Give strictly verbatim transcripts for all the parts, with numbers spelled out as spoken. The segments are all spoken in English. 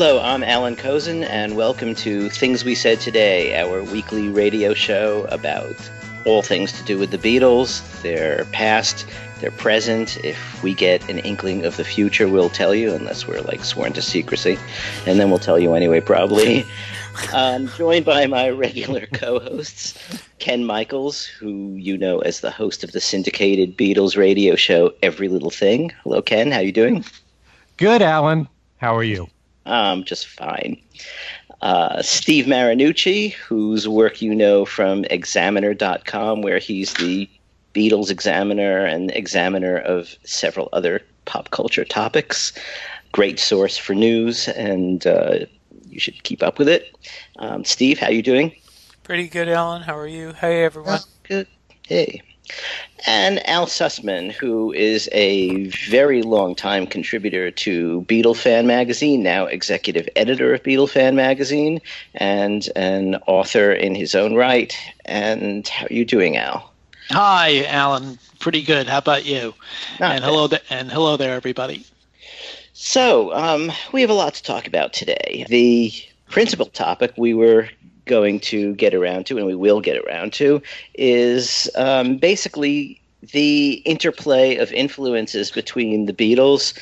Hello, I'm Allan Kozinn, and welcome to Things We Said Today, our weekly radio show about all things to do with the Beatles, their past, their present. If we get an inkling of the future, we'll tell you, unless we're, like, sworn to secrecy. And then we'll tell you anyway, probably. I'm joined by my regular co-hosts, Ken Michaels, who you know as the host of the syndicated Beatles radio show, Every Little Thing. Hello, Ken. How you doing? Good, Allan. How are you? I'm um, just fine. Uh, Steve Marinucci, whose work you know from Examiner dot com, where he's the Beatles examiner and examiner of several other pop culture topics. Great source for news, and uh, you should keep up with it. Um, Steve, how you doing? Pretty good, Allan. How are you? Hey, everyone. Good. Hey. And Al Sussman, who is a very long-time contributor to Beatlefan Magazine, now executive editor of Beatlefan Magazine, and an author in his own right. And how are you doing, Al? Hi, Allan. Pretty good. How about you? Not and bad. hello, th- and hello there, everybody. So um, we have a lot to talk about today. The principal topic we were going to get around to, and we will get around to, is um, basically the interplay of influences between the Beatles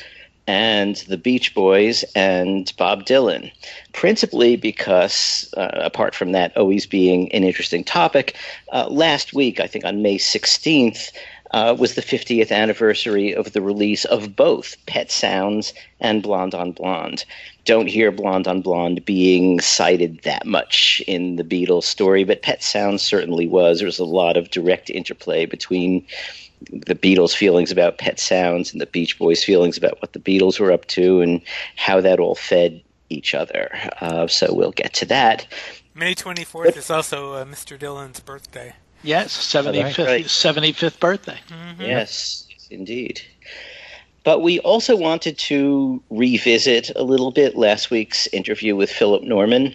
and the Beach Boys and Bob Dylan, principally because, uh, apart from that always being an interesting topic, uh, last week, I think on May sixteenth, uh, was the fiftieth anniversary of the release of both Pet Sounds and Blonde on Blonde. Don't hear Blonde on Blonde being cited that much in the Beatles story, but Pet Sounds certainly was. There was a lot of direct interplay between the Beatles' feelings about Pet Sounds and the Beach Boys' feelings about what the Beatles were up to and how that all fed each other. Uh, so we'll get to that. May twenty-fourth but, is also uh, Mister Dylan's birthday. Yes, seventy-fifth, right. seventy-fifth birthday. Mm-hmm. Yes, indeed. But we also wanted to revisit a little bit last week's interview with Philip Norman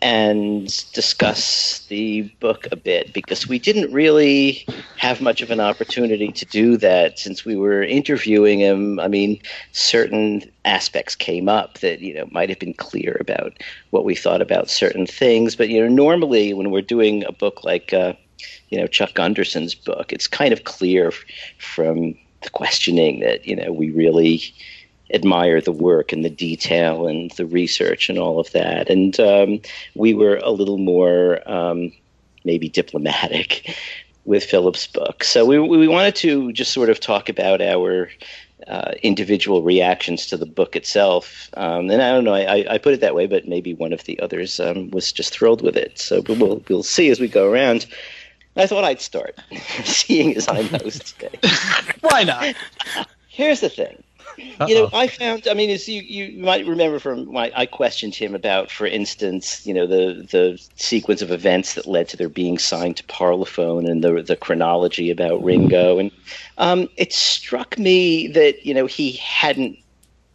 and discuss the book a bit, because we didn't really have much of an opportunity to do that since we were interviewing him. I mean, certain aspects came up that, you know, might have been clear about what we thought about certain things. But, you know, normally when we're doing a book like, uh, you know, Chuck Gunderson's book, it's kind of clear from the questioning that, you know, we really admire the work and the detail and the research and all of that. And um, we were a little more um, maybe diplomatic with Philip's book. So we, we wanted to just sort of talk about our uh, individual reactions to the book itself. Um, and I don't know, I, I put it that way, but maybe one of the others um, was just thrilled with it. So we'll, we'll see as we go around. I thought I'd start, seeing as I'm host today. Why not? Here's the thing. Uh-oh. You know, I found, I mean, it's, you, you might remember from my, I questioned him about, for instance, you know, the, the sequence of events that led to their being signed to Parlophone and the the chronology about Ringo. And um, it struck me that, you know, he hadn't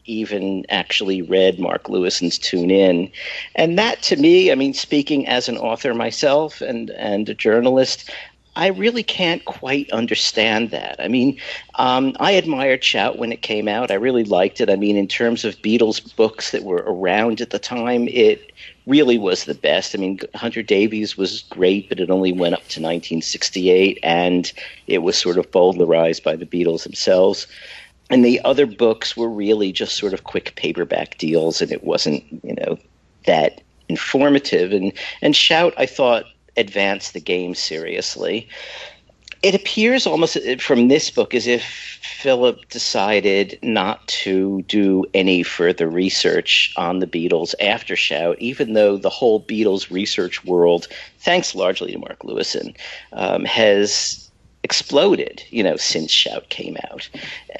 even actually read Mark Lewisohn's Tune In. And that, to me, I mean, speaking as an author myself and, and a journalist, I really can't quite understand that. I mean, um, I admired Shout when it came out. I really liked it. I mean, in terms of Beatles books that were around at the time, it really was the best. I mean, Hunter Davies was great, but it only went up to nineteen sixty-eight, and it was sort of bowdlerized by the Beatles themselves. And the other books were really just sort of quick paperback deals, and it wasn't, you know, that informative. And, and Shout, I thought, advanced the game seriously. It appears almost from this book as if Philip decided not to do any further research on the Beatles after Shout, even though the whole Beatles research world, thanks largely to Mark Lewisohn, um, has exploded, you know, since Shout came out.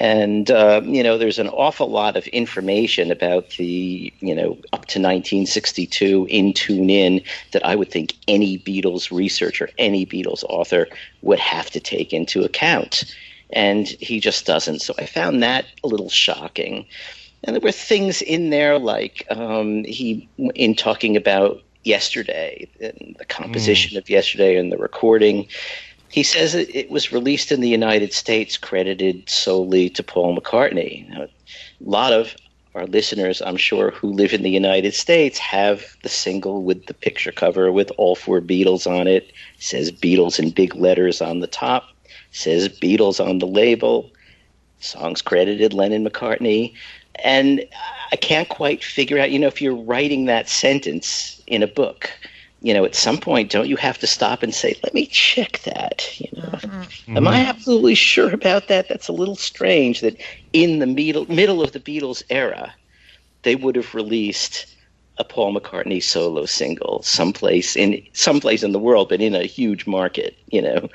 And, uh, you know, there's an awful lot of information about the, you know, up to nineteen sixty-two in Tune In that I would think any Beatles researcher, any Beatles author would have to take into account. And he just doesn't. So I found that a little shocking. And there were things in there like um, he, in talking about Yesterday, and the composition mm. of Yesterday and the recording, he says it was released in the United States credited solely to Paul McCartney. A lot of our listeners, I'm sure, who live in the United States have the single with the picture cover with all four Beatles on it. It says Beatles in big letters on the top. It says Beatles on the label. Songs credited Lennon-McCartney. And I can't quite figure out, you know, if you're writing that sentence in a book, you know, at some point, don't you have to stop and say, let me check that, you know? Mm-hmm. Am I absolutely sure about that? That's a little strange that in the middle, middle of the Beatles era, they would have released a Paul McCartney solo single someplace in someplace in the world, but in a huge market, you know?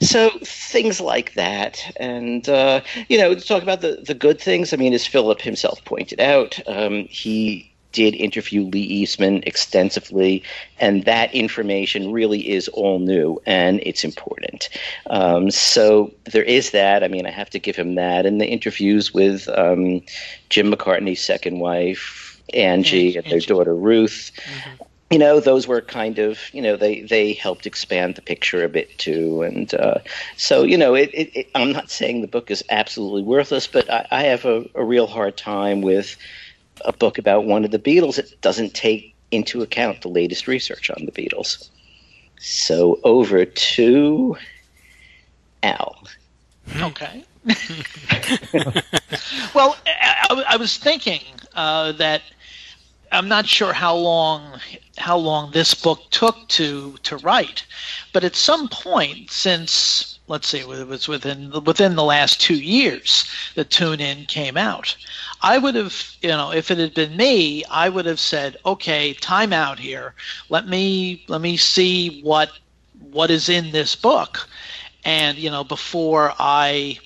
So things like that. And, uh, you know, to talk about the, the good things, I mean, as Philip himself pointed out, um, he did interview Lee Eastman extensively, and that information really is all new, and it's important. Um, so there is that. I mean, I have to give him that. And the interviews with um, Jim McCartney's second wife, Angie, and their daughter, Ruth, mm-hmm. you know, those were kind of, you know, they, they helped expand the picture a bit too. And uh, so, you know, it, it, it, I'm not saying the book is absolutely worthless, but I, I have a, a real hard time with a book about one of the Beatles. It doesn't take into account the latest research on the Beatles. So over to Al. Okay. Well, I, I was thinking uh, that I'm not sure how long how long this book took to to write, but at some point since, let's see, it was within the, within the last two years that Tune In came out. I would have, you know, if it had been me, I would have said, okay, time out here. Let me let me see what what is in this book, and you know, before I,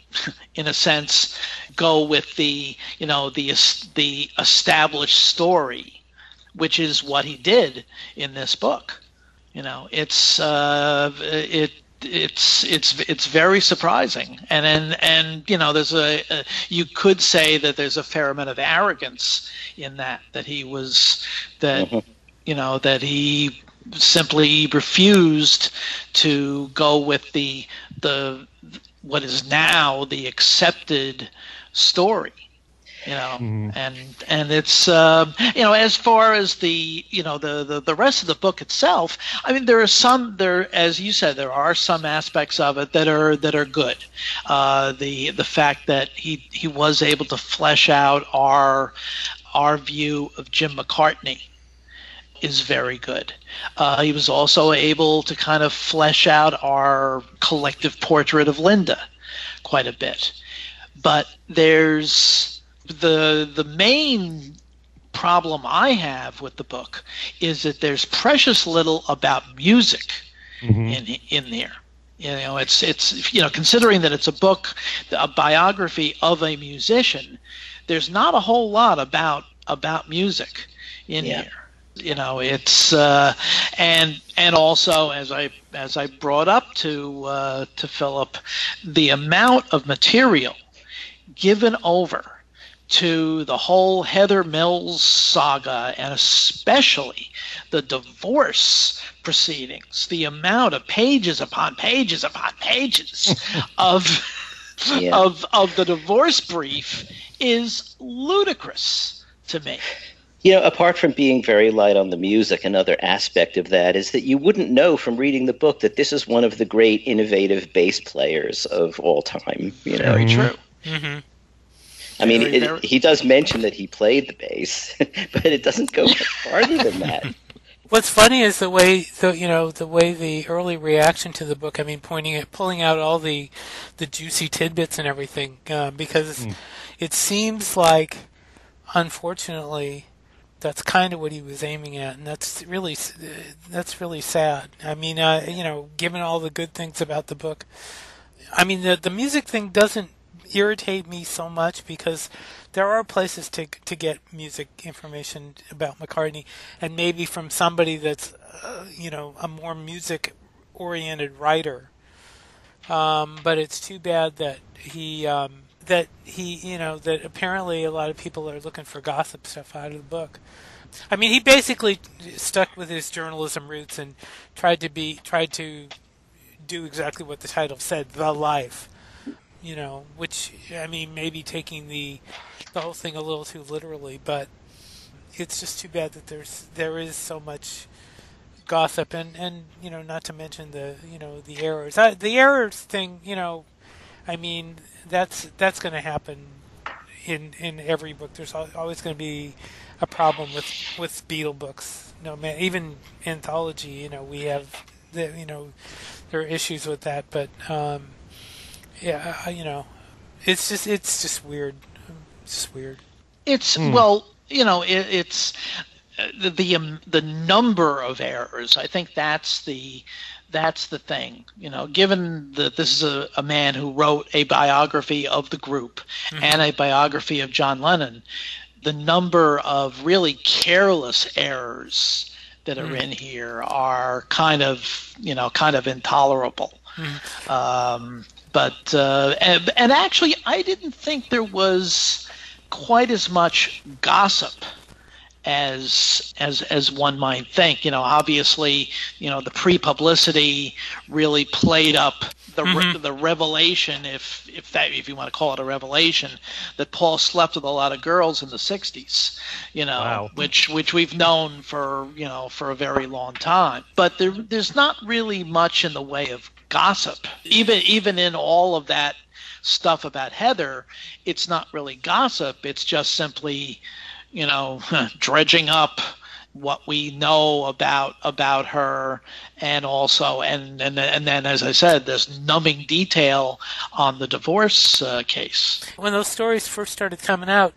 in a sense, go with the you know the the established story, which is what he did in this book. You know, it's uh, it. It's it's it's very surprising, and and, and you know there's a, a you could say that there's a fair amount of arrogance in that that he was that mm-hmm. you know that he simply refused to go with the the what is now the accepted story. You know, mm-hmm. and and it's uh, you know as far as the you know the, the, the rest of the book itself. I mean, there are some there as you said there are some aspects of it that are that are good. Uh, the the fact that he he was able to flesh out our our view of Jim McCartney is very good. Uh, he was also able to kind of flesh out our collective portrait of Linda quite a bit, but there's. The the main problem I have with the book is that there's precious little about music mm-hmm. in in there. You know, it's it's you know considering that it's a book, a biography of a musician. There's not a whole lot about about music in yeah. here. You know, it's uh, and and also as I as I brought up to uh, to Philip, the amount of material given over to the whole Heather Mills saga, and especially the divorce proceedings, the amount of pages upon pages upon pages of yeah. of of the divorce brief is ludicrous to me. You know, apart from being very light on the music, another aspect of that is that you wouldn't know from reading the book that this is one of the great innovative bass players of all time. You know? Very true. Mm-hmm. I mean, it, he does mention that he played the bass, but it doesn't go much farther than that. What's funny is the way the you know the way the early reaction to the book. I mean, pointing at pulling out all the the juicy tidbits and everything, uh, because mm. it seems like, unfortunately, that's kind of what he was aiming at, and that's really that's really sad. I mean, uh, you know, given all the good things about the book, I mean, the the music thing doesn't irritate me so much because there are places to to get music information about McCartney, and maybe from somebody that's uh, you know a more music oriented writer. Um, but it's too bad that he um, that he you know that apparently a lot of people are looking for gossip stuff out of the book. I mean, he basically stuck with his journalism roots and tried to be tried to do exactly what the title said, the life. you know, which, I mean, maybe taking the the whole thing a little too literally, but it's just too bad that there's there is so much gossip, and, and you know, not to mention the you know the errors. I, the errors thing, you know, I mean, that's that's going to happen in in every book. There's always going to be a problem with with Beatle books. No man, even anthology. You know, we have the, you know there are issues with that, but um, yeah, you know, it's just it's just weird. It's just weird. It's hmm. well. You know, it, it's uh, the the, um, the number of errors. I think that's the that's the thing. You know, given that this is a, a man who wrote a biography of the group mm-hmm. and a biography of John Lennon, the number of really careless errors that are mm-hmm. in here are kind of you know kind of intolerable. Mm-hmm. Um, but uh, and, and actually, I didn't think there was quite as much gossip as as as one might think. You know, obviously, you know, the pre-publicity really played up the mm-hmm. re- the revelation, if if that if you want to call it a revelation, that Paul slept with a lot of girls in the sixties. You know, wow. which which we've known for you know for a very long time. But there there's not really much in the way of gossip, even even in all of that stuff about Heather. It's not really gossip. It's just simply, you know, dredging up what we know about about her, and also and and and then, as I said, this numbing detail on the divorce uh, case. When those stories first started coming out,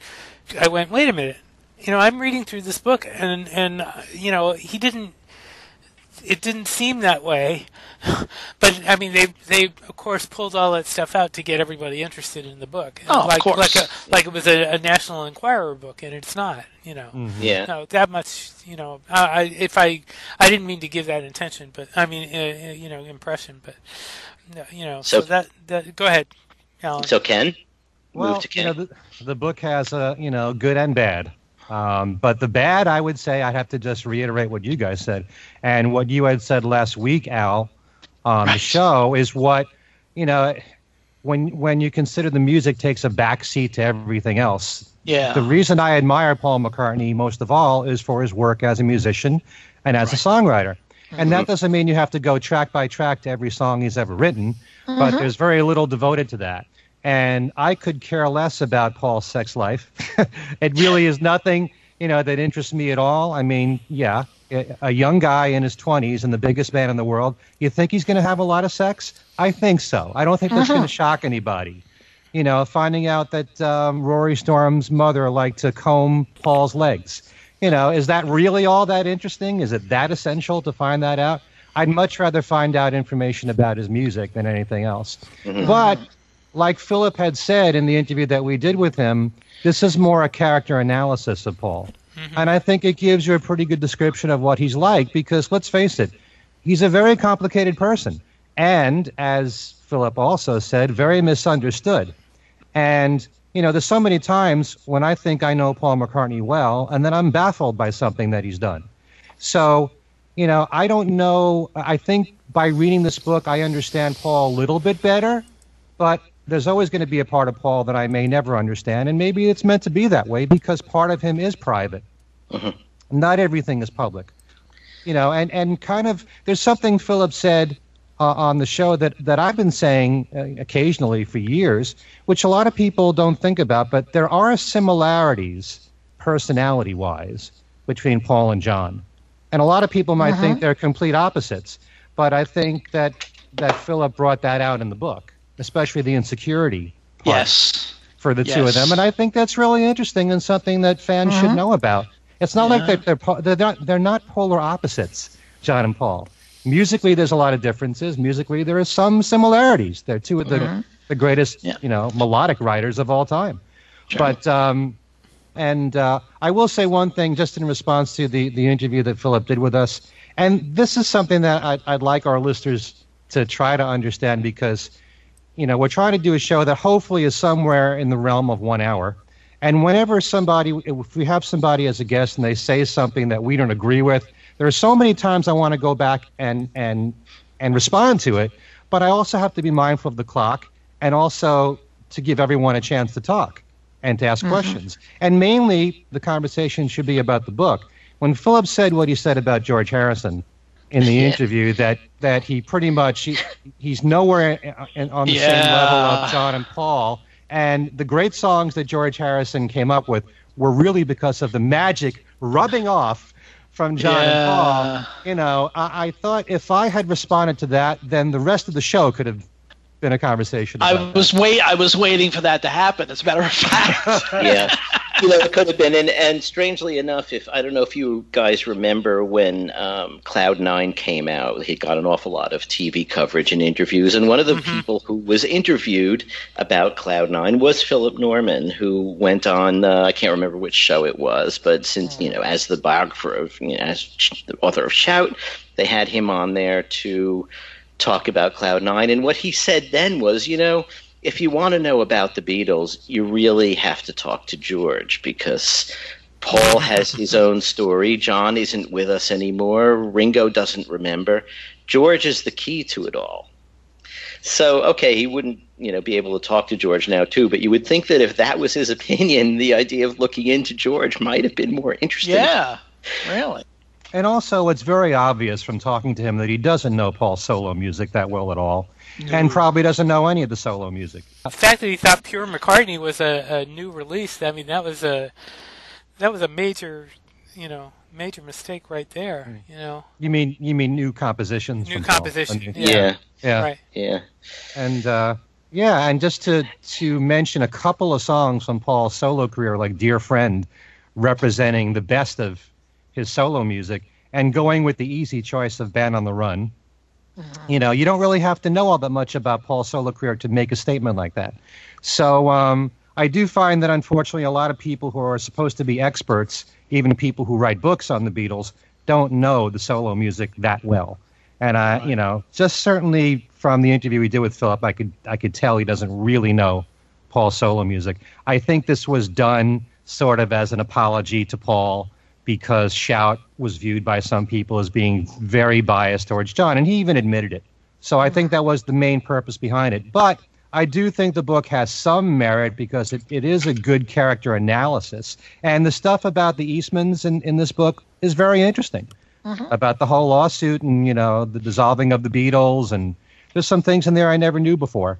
I went, wait a minute, you know, I'm reading through this book, and and you know, he didn't. It didn't seem that way, but I mean, they they of course pulled all that stuff out to get everybody interested in the book. Oh, like, of course. Like, a, like it was a, a National Enquirer book, and it's not. You know, mm-hmm. yeah. No, that much. You know, I, I if I I didn't mean to give that intention, but I mean, uh, you know, impression, but you know, so, so that that go ahead, Alan. So Ken, well, move to Ken. You know, the, the book has a uh, you know, good and bad. Um, but the bad, I would say, I'd have to just reiterate what you guys said. And what you had said last week, Al, on right. the show, is what, you know, when when you consider the music takes a backseat to everything else. Yeah. The reason I admire Paul McCartney most of all is for his work as a musician and as right. a songwriter. Mm-hmm. And that doesn't mean you have to go track by track to every song he's ever written, mm-hmm. but there's very little devoted to that. And I could care less about Paul's sex life. It really is nothing, you know, that interests me at all. I mean, yeah, a young guy in his twenties and the biggest man in the world, you think he's going to have a lot of sex? I think so. I don't think that's uh-huh. going to shock anybody. You know, finding out that um, Rory Storm's mother liked to comb Paul's legs. You know, is that really all that interesting? Is it that essential to find that out? I'd much rather find out information about his music than anything else. But like Philip had said in the interview that we did with him, this is more a character analysis of Paul. Mm-hmm. And I think it gives you a pretty good description of what he's like, because let's face it, he's a very complicated person. And as Philip also said, very misunderstood. And, you know, there's so many times when I think I know Paul McCartney well, and then I'm baffled by something that he's done. So, you know, I don't know. I think by reading this book, I understand Paul a little bit better, but there's always going to be a part of Paul that I may never understand, and maybe it's meant to be that way because part of him is private. Uh-huh. Not everything is public. You know, and, and kind of there's something Philip said uh, on the show that, that I've been saying uh, occasionally for years, which a lot of people don't think about, but there are similarities personality-wise between Paul and John. And a lot of people might uh-huh. think they're complete opposites, but I think that, that Philip brought that out in the book, especially the insecurity part yes. for the yes. two of them. And I think that's really interesting and something that fans uh-huh. should know about. It's not yeah. like they're, they're, they're, not, they're not polar opposites, John and Paul. Musically, there's a lot of differences. Musically, there are some similarities. They're two of the, uh-huh. the greatest yeah. you know, melodic writers of all time. Sure. But um, and uh, I will say one thing just in response to the, the interview that Philip did with us. And this is something that I'd, I'd like our listeners to try to understand, because you know, we're trying to do a show that hopefully is somewhere in the realm of one hour. And whenever somebody, if we have somebody as a guest and they say something that we don't agree with, there are so many times I want to go back and, and, and respond to it. But I also have to be mindful of the clock and also to give everyone a chance to talk and to ask mm-hmm. questions. And mainly, the conversation should be about the book. When Philip said what he said about George Harrison in the interview, that, that he pretty much, he, he's nowhere in, in, on the yeah. same level of John and Paul. And the great songs that George Harrison came up with were really because of the magic rubbing off from John yeah. and Paul. You know, I, I thought if I had responded to that, then the rest of the show could have been a conversation about I was that. wait I was waiting for that to happen, as a matter of fact. Yeah. You know, it could have been. And, and strangely enough, if I don't know if you guys remember when um, Cloud Nine came out, he got an awful lot of T V coverage and interviews. And one of the mm-hmm. people who was interviewed about Cloud Nine was Philip Norman, who went on, uh, I can't remember which show it was, but since, you know, as the biographer of, you know, as the author of Shout, they had him on there to talk about Cloud Nine. And what he said then was, you know, if you want to know about the Beatles, you really have to talk to George, because Paul has his own story. John isn't with us anymore. Ringo doesn't remember. George is the key to it all. So, okay, he wouldn't, you know, be able to talk to George now, too. But you would think that if that was his opinion, the idea of looking into George might have been more interesting. Yeah, really. And also, it's very obvious from talking to him that he doesn't know Paul's solo music that well at all. No. And probably doesn't know any of the solo music. The fact that he thought Pure McCartney was a, a new release, I mean, that was a that was a major, you know, major mistake right there. You know. You mean you mean new compositions? New composition. Paul. Yeah. Yeah. Yeah. Right. Yeah. And uh, yeah, and just to to mention a couple of songs from Paul's solo career, like "Dear Friend," representing the best of his solo music, and going with the easy choice of "Band on the Run." You know, you don't really have to know all that much about Paul's solo career to make a statement like that. So um, I do find that, unfortunately, a lot of people who are supposed to be experts, even people who write books on the Beatles, don't know the solo music that well. And, I, you know, just certainly from the interview we did with Philip, I could I could tell he doesn't really know Paul's solo music. I think this was done sort of as an apology to Paul, because Shout was viewed by some people as being very biased towards John, and he even admitted it. So I think that was the main purpose behind it. But I do think the book has some merit, because it, it is a good character analysis. And the stuff about the Eastmans in, in this book is very interesting, mm-hmm. about the whole lawsuit and, you know, the dissolving of the Beatles. And there's some things in there I never knew before.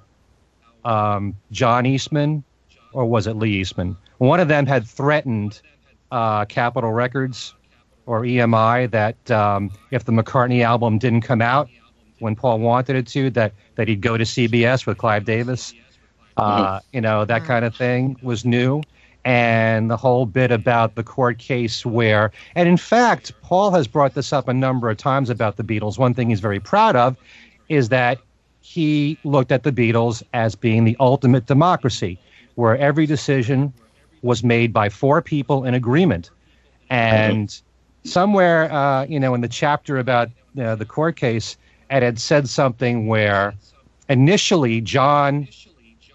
Um, John Eastman, or was it Lee Eastman? One of them had threatened Uh, Capitol Records, or E M I, that um, if the McCartney album didn't come out when Paul wanted it to, that, that he'd go to C B S with Clive Davis. Uh, you know, that kind of thing was new. And the whole bit about the court case where, and in fact, Paul has brought this up a number of times about the Beatles. One thing he's very proud of is that he looked at the Beatles as being the ultimate democracy, where every decision was made by four people in agreement. And mm-hmm. somewhere, uh, you know, in the chapter about you know, the court case, Ed had said something where initially John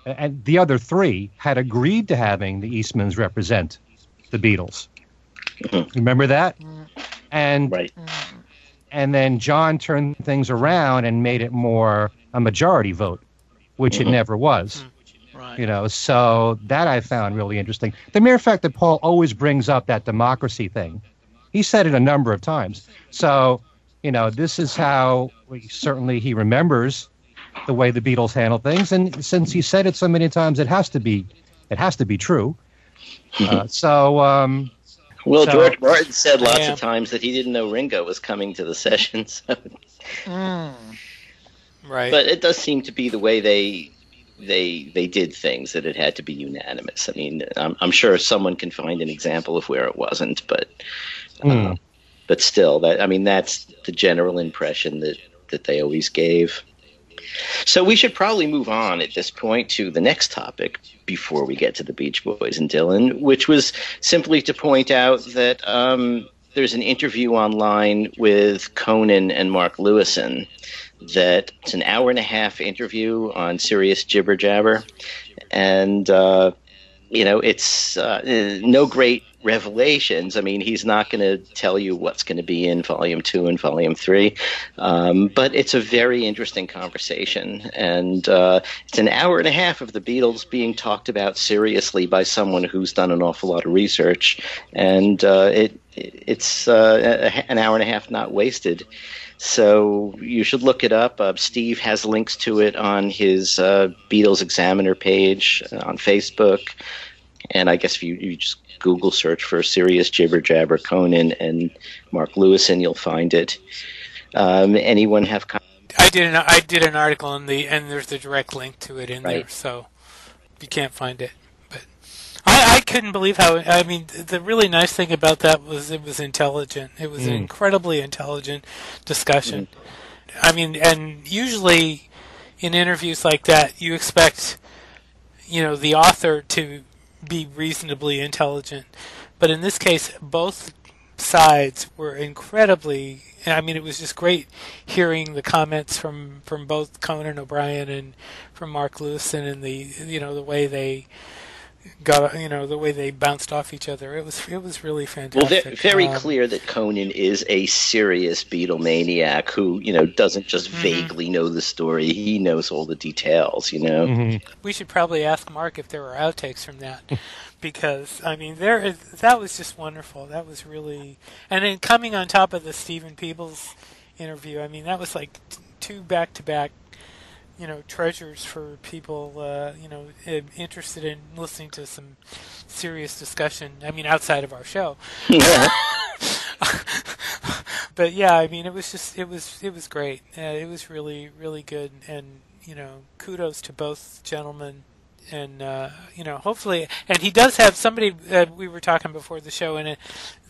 and the other three had agreed to having the Eastmans represent the Beatles. Mm-hmm. Remember that? And right. and then John turned things around and made it more a majority vote, which mm-hmm. it never was. Mm-hmm. You know, so that I found really interesting. The mere fact that Paul always brings up that democracy thing, he said it a number of times. So, you know, this is how we, certainly he remembers the way the Beatles handle things. And since he said it so many times, it has to be, it has to be true. Uh, so, um, well, so, George Martin said lots yeah. of times that he didn't know Ringo was coming to the session. So. Mm. Right. But it does seem to be the way they. They they did things, that it had to be unanimous. I mean, I'm, I'm sure someone can find an example of where it wasn't, but um, mm. but still, that I mean, that's the general impression that, that they always gave. So we should probably move on at this point to the next topic before we get to the Beach Boys and Dylan, which was simply to point out that um, there's an interview online with Conan and Mark Lewisohn. That it's an hour and a half interview on Sirius Jibber Jabber, and uh, you know, it's uh, no great revelations. I mean, he's not going to tell you what's going to be in volume two and volume three, um, but it's a very interesting conversation. And uh, it's an hour and a half of the Beatles being talked about seriously by someone who's done an awful lot of research. And uh, it it's uh, a, an hour and a half not wasted. So you should look it up. Uh, Steve has links to it on his uh, Beatles Examiner page on Facebook. And I guess if you, you just Google search for Sirius Jibber Jabber Conan and Mark Lewisohn, you'll find it. Um, anyone have comments? I did an I did an article in the and there's a direct link to it in right. there, so you can't find it. But I, I couldn't believe how I mean the really nice thing about that was it was intelligent. It was mm. an incredibly intelligent discussion. Mm. I mean, and usually in interviews like that, you expect you know the author to be reasonably intelligent, but in this case both sides were incredibly, I mean it was just great hearing the comments from from both Conan O'Brien and from Mark Lewisohn, and the you know the way they got you know the way they bounced off each other. It was it was really fantastic. Well, very um, clear that Conan is a serious Beatle maniac who you know doesn't just mm-hmm. vaguely know the story. He knows all the details. You know, mm-hmm. we should probably ask Mark if there were outtakes from that, because I mean there is, that was just wonderful. That was really and then coming on top of the Stephen Peebles interview. I mean that was like t- two back to back. You know, treasures for people, uh, you know, interested in listening to some serious discussion. I mean, outside of our show. Yeah. But yeah, I mean, it was just, it was, it was great. Uh, it was really, really good. And, you know, kudos to both gentlemen. And, uh, you know, hopefully, and he does have somebody, uh, we were talking before the show, and it,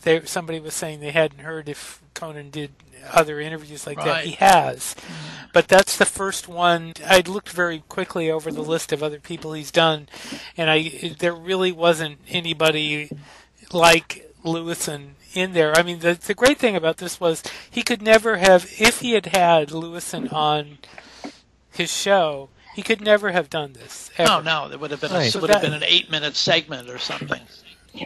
they, somebody was saying they hadn't heard if Conan did other interviews like right. that. He has. But that's the first one. I looked very quickly over the list of other people he's done, and I there really wasn't anybody like Lewisohn in there. I mean, the, the great thing about this was he could never have, if he had had Lewisohn on his show, he could never have done this. Ever. No, no, it would have been right. a, so would that, have been an eight-minute segment or something.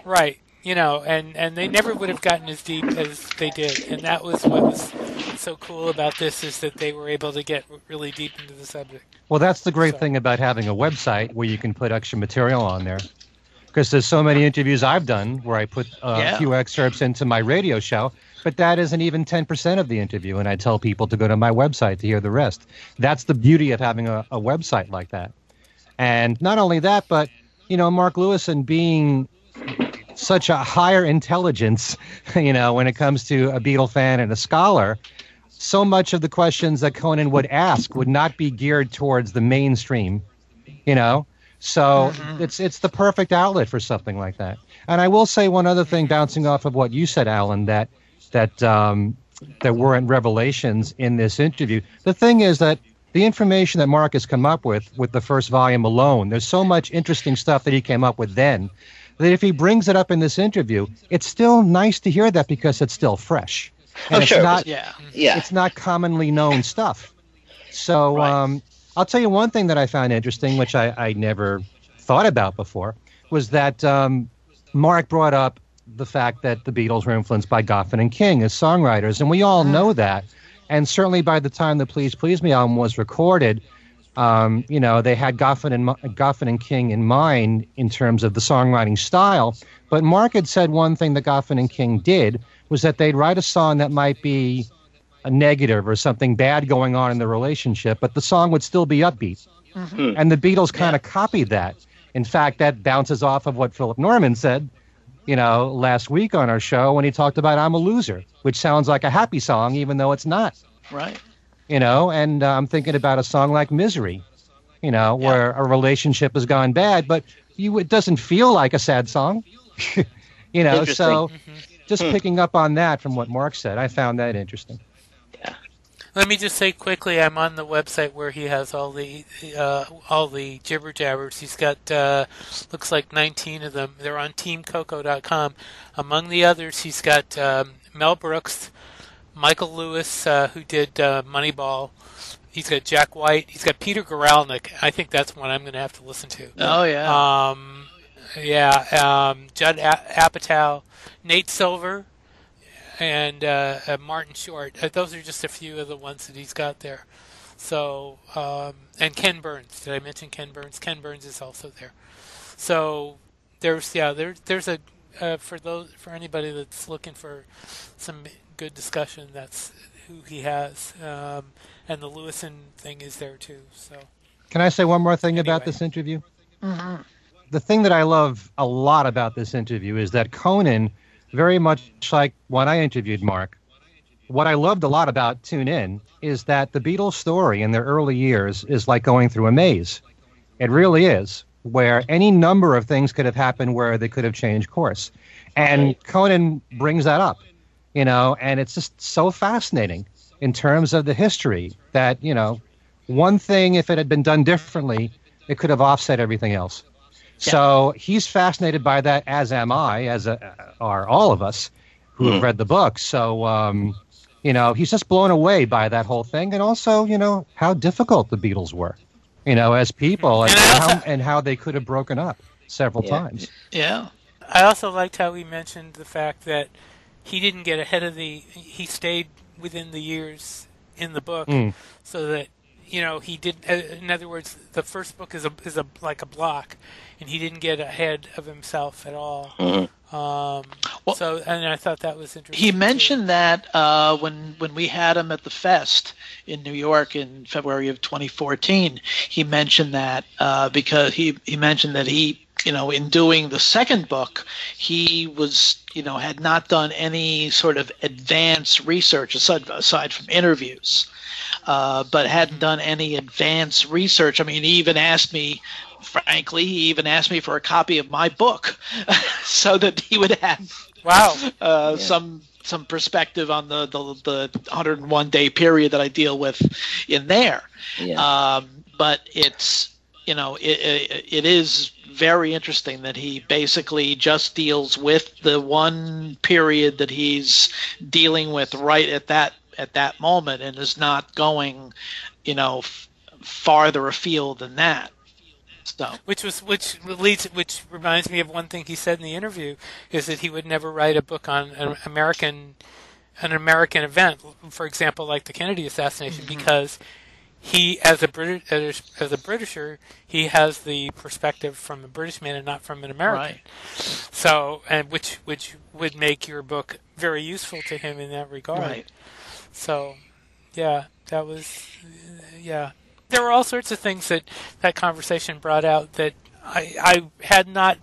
Right, you know, and, and they never would have gotten as deep as they did, and that was what was so cool about this is that they were able to get really deep into the subject. Well, that's the great so. thing about having a website where you can put extra material on there, because there's so many interviews I've done where I put uh, yeah. a few excerpts into my radio show. But that isn't even ten percent of the interview, and I tell people to go to my website to hear the rest. That's the beauty of having a, a website like that. And not only that, but, you know, Mark Lewisohn being such a higher intelligence, you know, when it comes to a Beatle fan and a scholar, so much of the questions that Conan would ask would not be geared towards the mainstream, you know. So mm-hmm. it's it's the perfect outlet for something like that. And I will say one other thing, bouncing off of what you said, Alan, that that um, that weren't revelations in this interview. The thing is that the information that Mark has come up with, with the first volume alone, there's so much interesting stuff that he came up with then, that if he brings it up in this interview, it's still nice to hear that because it's still fresh. And oh, it's sure. Not, yeah. yeah. It's not commonly known stuff. So right. um, I'll tell you one thing that I found interesting, which I, I never thought about before, was that um, Mark brought up the fact that the Beatles were influenced by Goffin and King as songwriters, and we all know that. And certainly by the time the Please Please Me album was recorded, um, you know, they had Goffin and, Goffin and King in mind in terms of the songwriting style. But Mark had said one thing that Goffin and King did was that they'd write a song that might be a negative or something bad going on in the relationship, but the song would still be upbeat. Mm-hmm. And the Beatles kind of yeah. copied that. In fact, that bounces off of what Philip Norman said, you know, last week on our show when he talked about I'm a Loser, which sounds like a happy song, even though it's not. Right. You know, and uh, I'm thinking about a song like Misery, you know, yeah. where a relationship has gone bad, but you it doesn't feel like a sad song. You know, so mm-hmm. just hmm. picking up on that from what Mark said, I found that interesting. Yeah. Let me just say quickly, I'm on the website where he has all the uh, all the jibber jabbers. He's got uh, looks like nineteen of them. They're on team coco dot com. Among the others, he's got um, Mel Brooks, Michael Lewis, uh, who did uh, Moneyball. He's got Jack White. He's got Peter Guralnick. I think that's one I'm going to have to listen to. Oh yeah. Um, yeah, um, Judd Apatow, Nate Silver, and uh, uh, Martin Short. Uh, those are just a few of the ones that he's got there. So, um, and Ken Burns. Did I mention Ken Burns? Ken Burns is also there. So there's, yeah, there, there's a, uh, for those, for anybody that's looking for some good discussion, that's who he has. Um, and the Lewisohn thing is there too. So can I say one more thing anyway. about this interview? Mm-hmm. The thing that I love a lot about this interview is that Conan, very much like when I interviewed Mark, what I loved a lot about Tune In is that the Beatles story in their early years is like going through a maze. It really is, where any number of things could have happened where they could have changed course. And Conan brings that up, you know, and it's just so fascinating in terms of the history that, you know, one thing, if it had been done differently, it could have offset everything else. Yeah. So he's fascinated by that, as am I, as a, are all of us who mm. have read the book. So, um, you know, he's just blown away by that whole thing. And also, you know, how difficult the Beatles were, you know, as people, and, and, also, how, and how they could have broken up several yeah. times. Yeah. I also liked how he mentioned the fact that he didn't get ahead of the, he stayed within the years in the book mm. so that, you know, he did. In other words, the first book is a is a like a block, and he didn't get ahead of himself at all. Mm-hmm. um, well, so, and I thought that was interesting. He mentioned too. that uh, when when we had him at the Fest in New York in February of twenty fourteen, he mentioned that uh, because he he mentioned that he, you know, in doing the second book, he was, you know, had not done any sort of advanced research aside, aside from interviews. Uh, but hadn't done any advanced research. I mean, he even asked me, frankly, he even asked me for a copy of my book so that he would have wow. uh, yeah. some some perspective on the, the, the one hundred one day period that I deal with in there. Yeah. Um, but it's, you know, it, it, it is very interesting that he basically just deals with the one period that he's dealing with right at that at that moment, and is not going, you know, f farther afield than that. So which was which leads which reminds me of one thing he said in the interview, is that he would never write a book on an American an American event, for example, like the Kennedy assassination, mm-hmm. because he, as a British as, as a Britisher, he has the perspective from a Britishman and not from an American. Right. So, and which which would make your book very useful to him in that regard. Right. So, yeah, that was, yeah. There were all sorts of things that that conversation brought out that I, I had not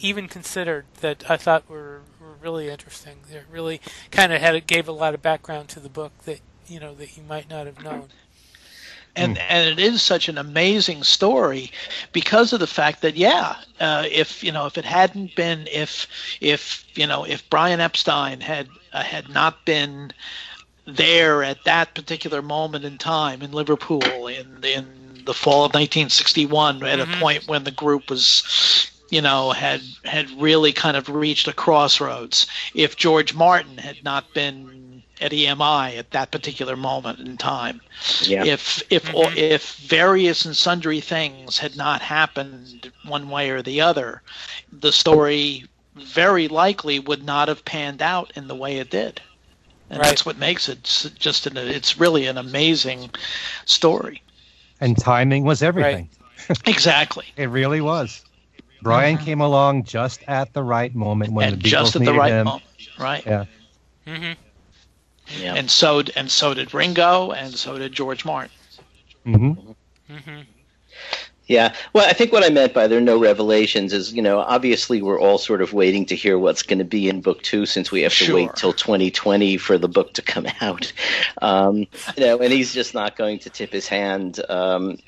even considered, that I thought were, were really interesting. It really kind of had gave a lot of background to the book that, you know, that you might not have known. And, mm. and it is such an amazing story because of the fact that, yeah, uh, if, you know, if it hadn't been, if, if you know, if Brian Epstein had uh, had not been there at that particular moment in time in Liverpool in in the fall of nineteen sixty-one, mm-hmm. at a point when the group was, you know, had had really kind of reached a crossroads. If George Martin had not been at E M I at that particular moment in time, yeah. if if mm-hmm. or if various and sundry things had not happened one way or the other, the story very likely would not have panned out in the way it did. And right. that's what makes it just an, it's really an amazing story. And timing was everything. Right. Exactly. It really was. Brian mm-hmm. came along just at the right moment when and the Beatles just at needed the right him. Moment. Right. Yeah. Mm-hmm. Yeah. And so and so did Ringo, and so did George Martin. Mm-hmm. Mm-hmm. Yeah. Well, I think what I meant by there are no revelations is, you know, obviously we're all sort of waiting to hear what's going to be in book two, since we have to sure. wait till twenty twenty for the book to come out. Um, you know, and he's just not going to tip his hand. Um,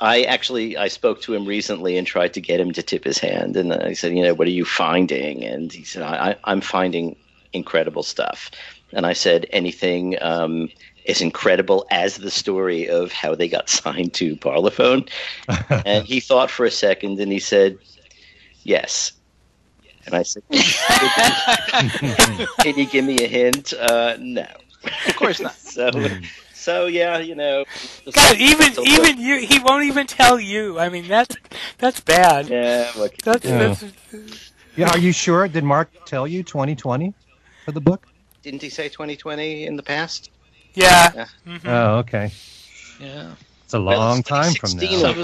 I actually, I spoke to him recently and tried to get him to tip his hand. And I said, you know, what are you finding? And he said, I, I'm finding incredible stuff. And I said, anything um, as incredible as the story of how they got signed to Parlophone? And he thought for a second, and he said, yes. And I said, can you give me a hint? Uh, no. Of course not. So, So yeah, you know. God, even even you, he won't even tell you. I mean, that's that's bad. Yeah, look. That's, yeah. That's, yeah, are you sure? Did Mark tell you twenty twenty for the book? Didn't he say twenty twenty in the past? Yeah. yeah. Mm-hmm. Oh, okay. Yeah. It's a long well, time from now.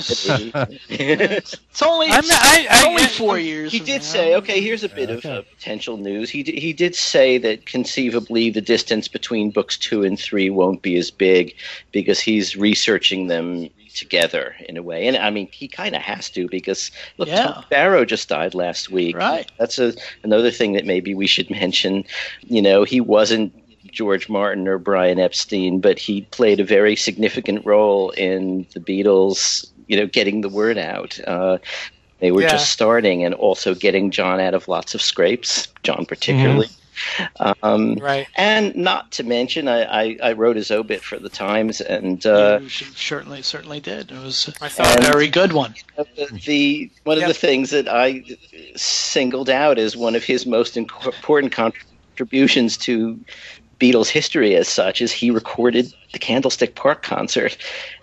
It's only, I'm not, I, I, only four I, years. He did now. say, okay, here's a bit okay. of uh, potential news. He, d he did say that conceivably the distance between books two and three won't be as big because he's researching them together in a way. And, I mean, he kind of has to because, look, yeah. Tony Barrow just died last week. Right. That's a, another thing that maybe we should mention. You know, he wasn't George Martin or Brian Epstein, but he played a very significant role in the Beatles, you know, getting the word out. Uh, they were yeah. just starting, and also getting John out of lots of scrapes, John particularly. Mm-hmm. Um, right. And not to mention, I, I, I wrote his obit for the Times, and uh, you certainly certainly did. It was, I thought, a very good one. You know, the, the one yeah. of the things that I singled out as one of his most important contributions to Beatles history as such is he recorded the Candlestick Park concert.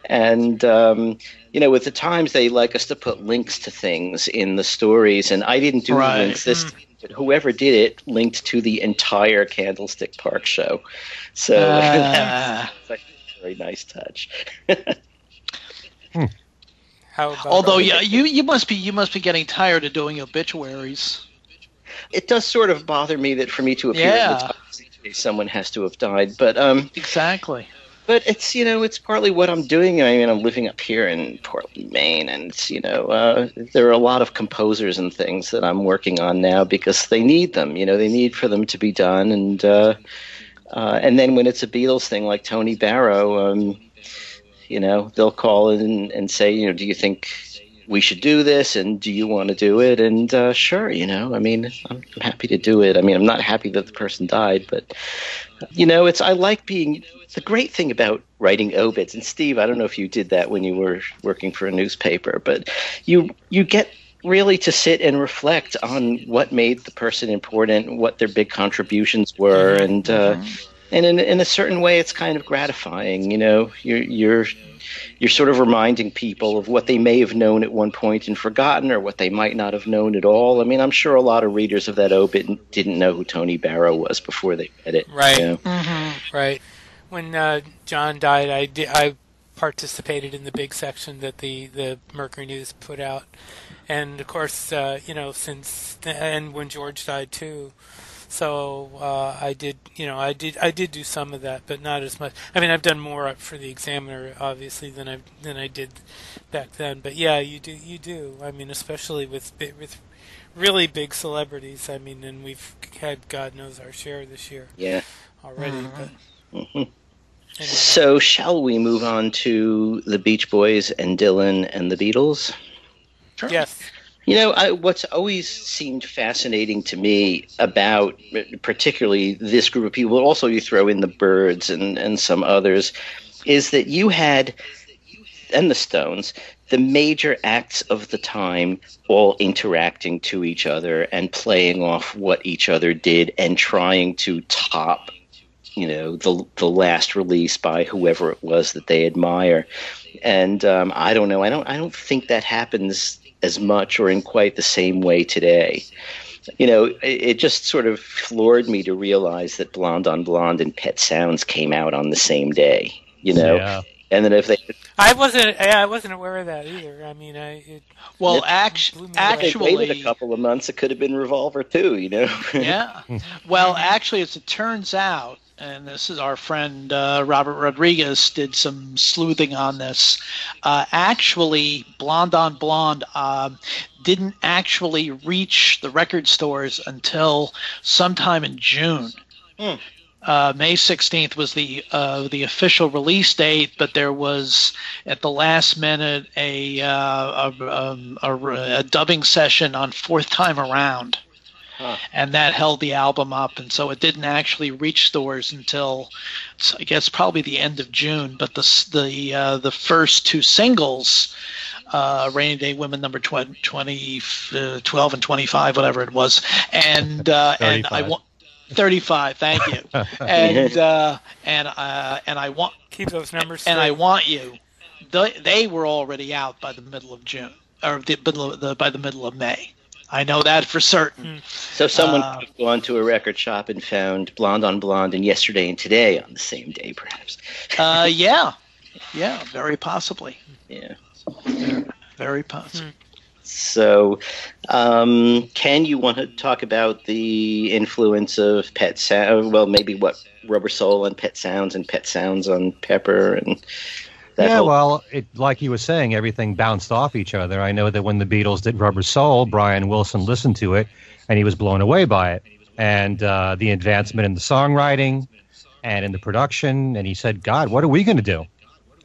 And, um, you know, with the Times, they like us to put links to things in the stories, and I didn't do right. links this mm. time, but whoever did it linked to the entire Candlestick Park show. So uh. that was a very nice touch. hmm. How about Although yeah, you, you must be you must be getting tired of doing obituaries. It does sort of bother me that for me to appear yeah. in the Times, someone has to have died, but um, exactly. But it's, you know, it's partly what I'm doing. I mean, I'm living up here in Portland, Maine, and it's, you know, uh, there are a lot of composers and things that I'm working on now because they need them. You know, they need for them to be done, and uh, uh, and then when it's a Beatles thing like Tony Barrow, um, you know, they'll call in and say, you know, do you think we should do this, and do you want to do it? And uh, sure, you know, I mean, I'm happy to do it. I mean, I'm not happy that the person died, but, you know, it's, I like being, the great thing about writing obits, and Steve, I don't know if you did that when you were working for a newspaper, but you, you get really to sit and reflect on what made the person important, what their big contributions were, and, uh, and in, in a certain way, it's kind of gratifying, you know, you're, you're, You're sort of reminding people of what they may have known at one point and forgotten, or what they might not have known at all. I mean, I'm sure a lot of readers of that obit didn't know who Tony Barrow was before they read it. Right, you know? Mm-hmm. Right. When uh, John died, I, did, I participated in the big section that the, the Mercury News put out. And, of course, uh, you know, since – and when George died, too – so uh, I did, you know, I did, I did do some of that, but not as much. I mean, I've done more for the Examiner, obviously, than I than I did back then. But yeah, you do, you do. I mean, especially with with really big celebrities. I mean, and we've had God knows our share this year. Yeah. Already. Mm-hmm. But, mm-hmm. anyway. So shall we move on to the Beach Boys and Dylan and the Beatles? Sure. Yes. You know, I, what's always seemed fascinating to me about particularly this group of people, also you throw in the Byrds and, and some others, is that you had, and the Stones, the major acts of the time all interacting to each other and playing off what each other did and trying to top, you know, the, the last release by whoever it was that they admire. And um, I don't know, I don't, I don't think that happens as much or in quite the same way today. You know, it, it just sort of floored me to realize that Blonde on Blonde and Pet Sounds came out on the same day, you know. Yeah. And then if they I wasn't I wasn't aware of that either. I mean, I it, well, it, act, it actually if they waited a couple of months it could have been Revolver too, you know. Yeah. Well, actually, as it turns out, and this is our friend uh, Robert Rodriguez did some sleuthing on this. Uh, actually, Blonde on Blonde uh, didn't actually reach the record stores until sometime in June. Mm. Uh, May sixteenth was the uh, the official release date, but there was at the last minute a uh, a, a, a, a dubbing session on Fourth Time Around. Huh. And that held the album up, and so it didn't actually reach stores until, I guess, probably the end of June. But the the uh, the first two singles, uh, "Rainy Day Women" number twenty, twelve and twenty-five, whatever it was, and uh, and I want thirty-five. Thank you, and uh, and uh, and I want Keep those numbers straight. And I want you. They, they were already out by the middle of June, or the middle of the, by the middle of May. I know that for certain. So someone uh, could have gone to a record shop and found Blonde on Blonde and Yesterday and Today on the same day, perhaps. uh, yeah, yeah, very possibly. Yeah, very, very possible. Mm. So, um, Ken, you want to talk about the influence of Pet Sounds? Well, maybe what Rubber Soul and Pet Sounds and Pet Sounds on Pepper and. That yeah, whole... well, it, like he was saying, everything bounced off each other. I know that when the Beatles did Rubber Soul, Brian Wilson listened to it, and he was blown away by it. And uh, the advancement in the songwriting and in the production, and he said, God, what are we going to do?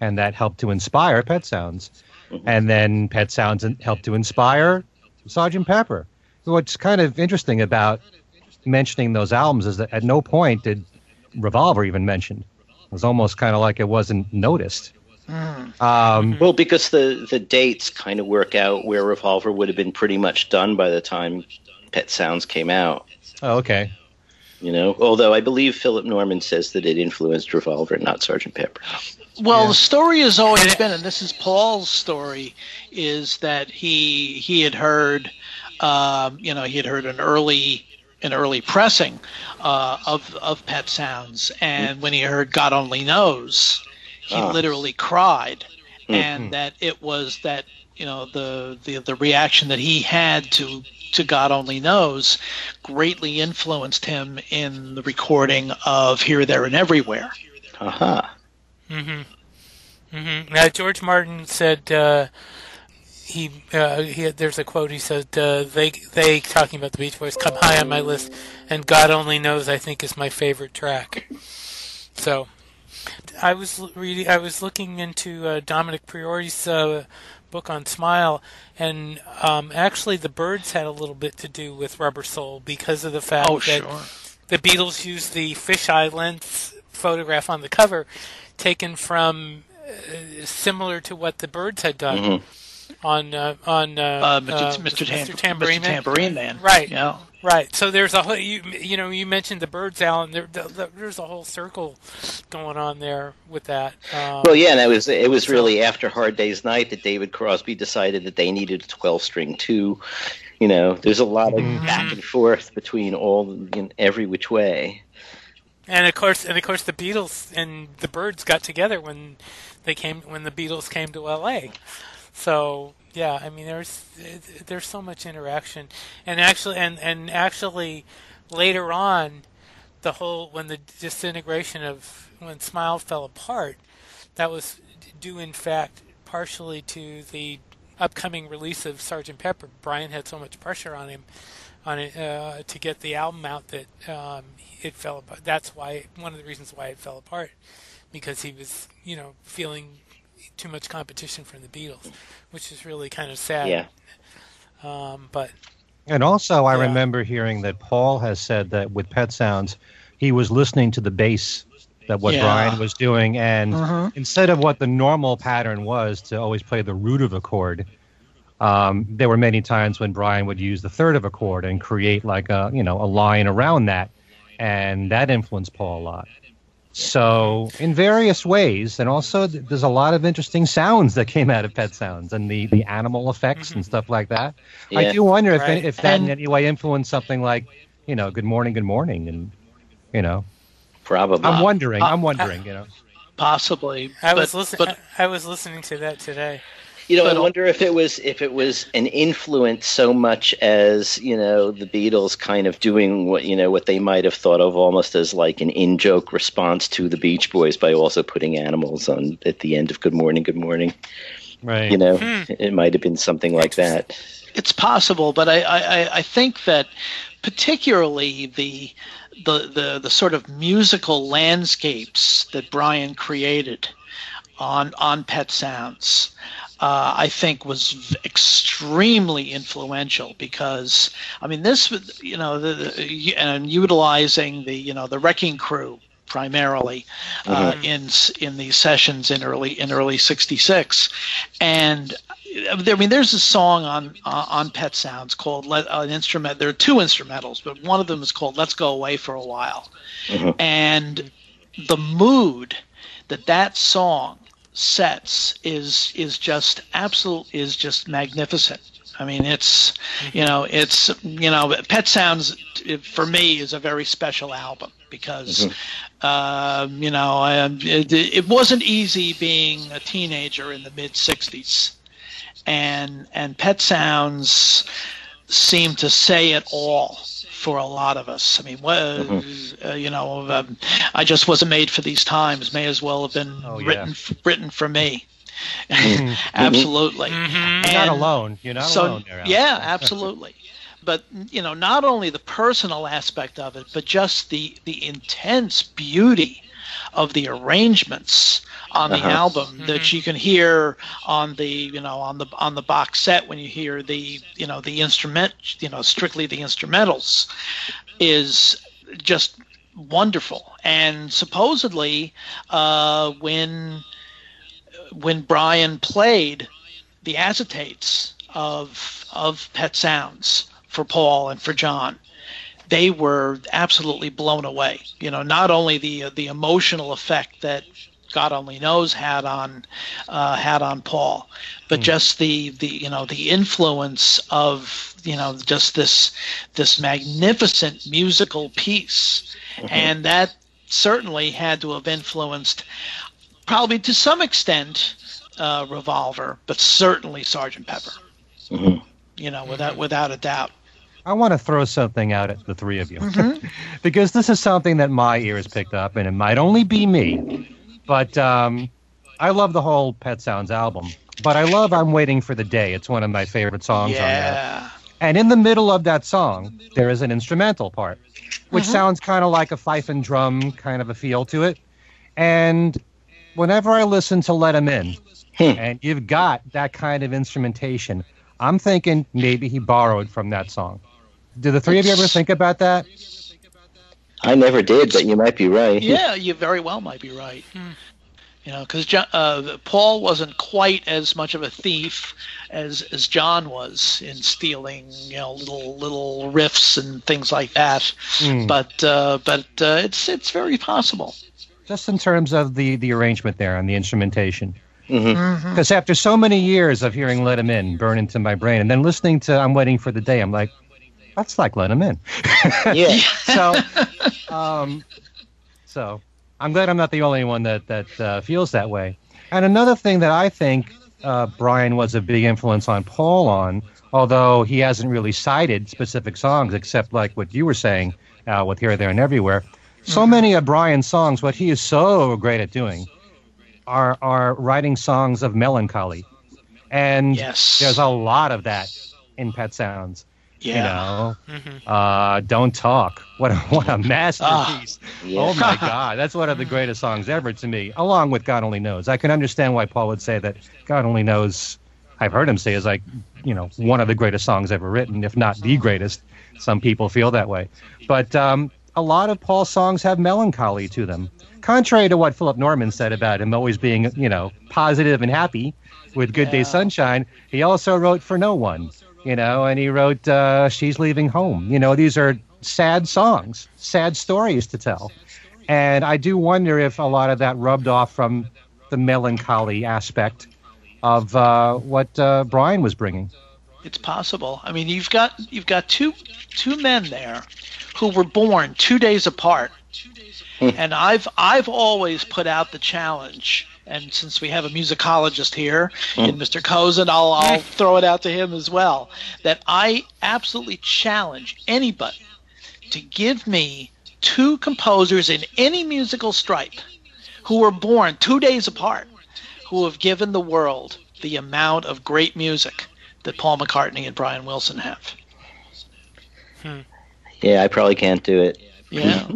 And that helped to inspire Pet Sounds. Mm-hmm. And then Pet Sounds helped to inspire Sergeant Pepper. So what's kind of interesting about mentioning those albums is that at no point did Revolver even mentioned. It was almost kind of like it wasn't noticed. Um, well, because the, the dates kind of work out where Revolver would have been pretty much done by the time Pet Sounds came out. Oh, okay. You know, although I believe Philip Norman says that it influenced Revolver, not Sergeant Pepper. Well, yeah. The story has always been, and this is Paul's story, is that he he had heard, um, you know, he had heard an early. an early pressing uh, of of Pet Sounds, and when he heard God Only Knows, he oh. literally cried, mm-hmm. and that it was that you know the, the the reaction that he had to to God Only Knows greatly influenced him in the recording of Here, There, and Everywhere. Uh-huh. Mm-hmm. Mm-hmm. Now George Martin said. Uh, He, uh, he there's a quote. He said, uh, "They, they talking about the Beach Boys come high on my list, and God Only Knows I think is my favorite track." So, I was reading, I was looking into uh, Dominic Priori's uh, book on Smile, and um, actually the Byrds had a little bit to do with Rubber Soul because of the fact oh, that sure. the Beatles used the fisheye lens photograph on the cover, taken from uh, similar to what the Byrds had done. Mm-hmm. On uh, on uh, uh, Mister Uh, Mister Tam- Mister Tambourine, Mister Tambourine Man, right? Yeah, right. So there's a whole, you you know you mentioned the Byrds, Alan. There, there, there's a whole circle going on there with that. Um, well, yeah, and it was it was really after Hard Day's Night that David Crosby decided that they needed a twelve string too. You know, there's a lot of mm-hmm. back and forth between all in every which way. And of course, and of course, the Beatles and the Byrds got together when they came when the Beatles came to L A. So yeah, I mean, there's there's so much interaction, and actually, and, and actually, later on, the whole when the disintegration of when Smile fell apart, that was due in fact partially to the upcoming release of Sergeant Pepper. Brian had so much pressure on him, on it uh, to get the album out that um, it fell apart. That's why one of the reasons why it fell apart, because he was you know feeling. Too much competition from the Beatles, which is really kind of sad. Yeah. Um, but and also, I yeah. remember hearing that Paul has said that with Pet Sounds, he was listening to the bass that what yeah. Brian was doing, and uh-huh. instead of what the normal pattern was to always play the root of a chord, um, there were many times when Brian would use the third of a chord and create like a you know a line around that, and that influenced Paul a lot. So, in various ways, and also th- there's a lot of interesting sounds that came out of Pet Sounds and the, the animal effects mm-hmm. and stuff like that. Yeah. I do wonder if, right. if that and, in any way influenced something like, you know, Good Morning, Good Morning, and, you know. Probably. I'm wondering, uh, I'm wondering, uh, you know. Possibly. I, but, was listen- but, I was listening to that today. You know, I wonder if it was if it was an influence so much as you know the Beatles kind of doing what you know what they might have thought of almost as like an in-joke response to the Beach Boys by also putting animals on at the end of Good Morning, Good Morning. Right. You know, hmm. it might have been something like that. It's possible, but I, I, I think that particularly the, the the the sort of musical landscapes that Brian created on on Pet Sounds. Uh, I think was extremely influential because I mean this you know the, the, and utilizing the you know the Wrecking Crew primarily uh, mm-hmm. in in these sessions in early in early sixty-six, and I mean there's a song on uh, on Pet Sounds called Let, uh, an instrument there are two instrumentals but one of them is called Let's Go Away for a While, mm-hmm. and the mood that that song sets is is just absolute is just magnificent. I mean, it's you know it's you know Pet Sounds for me is a very special album because mm-hmm. uh, you know I, it, it wasn't easy being a teenager in the mid sixties, and and Pet Sounds seemed to say it all for a lot of us. I mean, well, mm-hmm. uh, you know, um, I just wasn't made for these times. May as well have been oh, written yeah. f- written for me. Mm-hmm. Absolutely. Mm-hmm. You're not alone. You're not so, alone. You're yeah, absolutely. But you know, not only the personal aspect of it, but just the the intense beauty of the arrangements on uh-huh. the album mm-hmm. that you can hear on the you know on the on the box set when you hear the you know the instrument you know strictly the instrumentals is just wonderful. And supposedly uh, when when Brian played the acetates of of Pet Sounds for Paul and for John, they were absolutely blown away. You know, not only the the emotional effect that God Only Knows had on uh, had on Paul, but mm. just the, the you know the influence of you know just this this magnificent musical piece, mm-hmm. and that certainly had to have influenced, probably to some extent, uh, Revolver, but certainly Sergeant Pepper. Mm-hmm. You know, without without a doubt. I want to throw something out at the three of you mm-hmm. because this is something that my ears picked up, and it might only be me, but um, I love the whole Pet Sounds album, but I love I'm Waiting for the Day. It's one of my favorite songs yeah. on that. And in the middle of that song, there is an instrumental part, which mm-hmm. sounds kind of like a fife and drum kind of a feel to it. And whenever I listen to Let 'Em In, hmm. and you've got that kind of instrumentation, I'm thinking maybe he borrowed from that song. Did the three of you ever think about that? I never did, but you might be right. Yeah, you very well might be right. Hmm. You know, because uh, Paul wasn't quite as much of a thief as as John was in stealing, you know, little little riffs and things like that. Hmm. But uh, but uh, it's it's very possible. Just in terms of the, the arrangement there and the instrumentation. Because mm-hmm. after so many years of hearing Let 'Em In burn into my brain, and then listening to I'm Waiting for the Day, I'm like, that's like Let 'Em In. yeah. so, um, so I'm glad I'm not the only one that, that uh, feels that way. And another thing that I think uh, Brian was a big influence on Paul on, although he hasn't really cited specific songs except like what you were saying uh, with Here, There, and Everywhere, so mm-hmm. many of Brian's songs, what he is so great at doing, Are, are writing songs of melancholy. And yes. there's a lot of that in Pet Sounds. Yeah. You know, mm-hmm. uh, Don't Talk. What a, what a masterpiece. Oh, yeah. oh my God. That's one of the greatest songs ever to me, along with God Only Knows. I can understand why Paul would say that God Only Knows, I've heard him say, is like, you know, one of the greatest songs ever written, if not the greatest. Some people feel that way. But um, a lot of Paul's songs have melancholy to them. Contrary to what Philip Norman said about him always being, you know, positive and happy with Good yeah. Day Sunshine, he also wrote For No One, you know, and he wrote uh, She's Leaving Home. You know, these are sad songs, sad stories to tell. And I do wonder if a lot of that rubbed off from the melancholy aspect of uh, what uh, Brian was bringing. It's possible. I mean, you've got you've got two two men there who were born two days apart. And I've I've always put out the challenge, and since we have a musicologist here mm. in Mister Kozinn, I'll I'll throw it out to him as well. That I absolutely challenge anybody to give me two composers in any musical stripe who were born two days apart, who have given the world the amount of great music that Paul McCartney and Brian Wilson have. Hmm. Yeah, I probably can't do it. Yeah.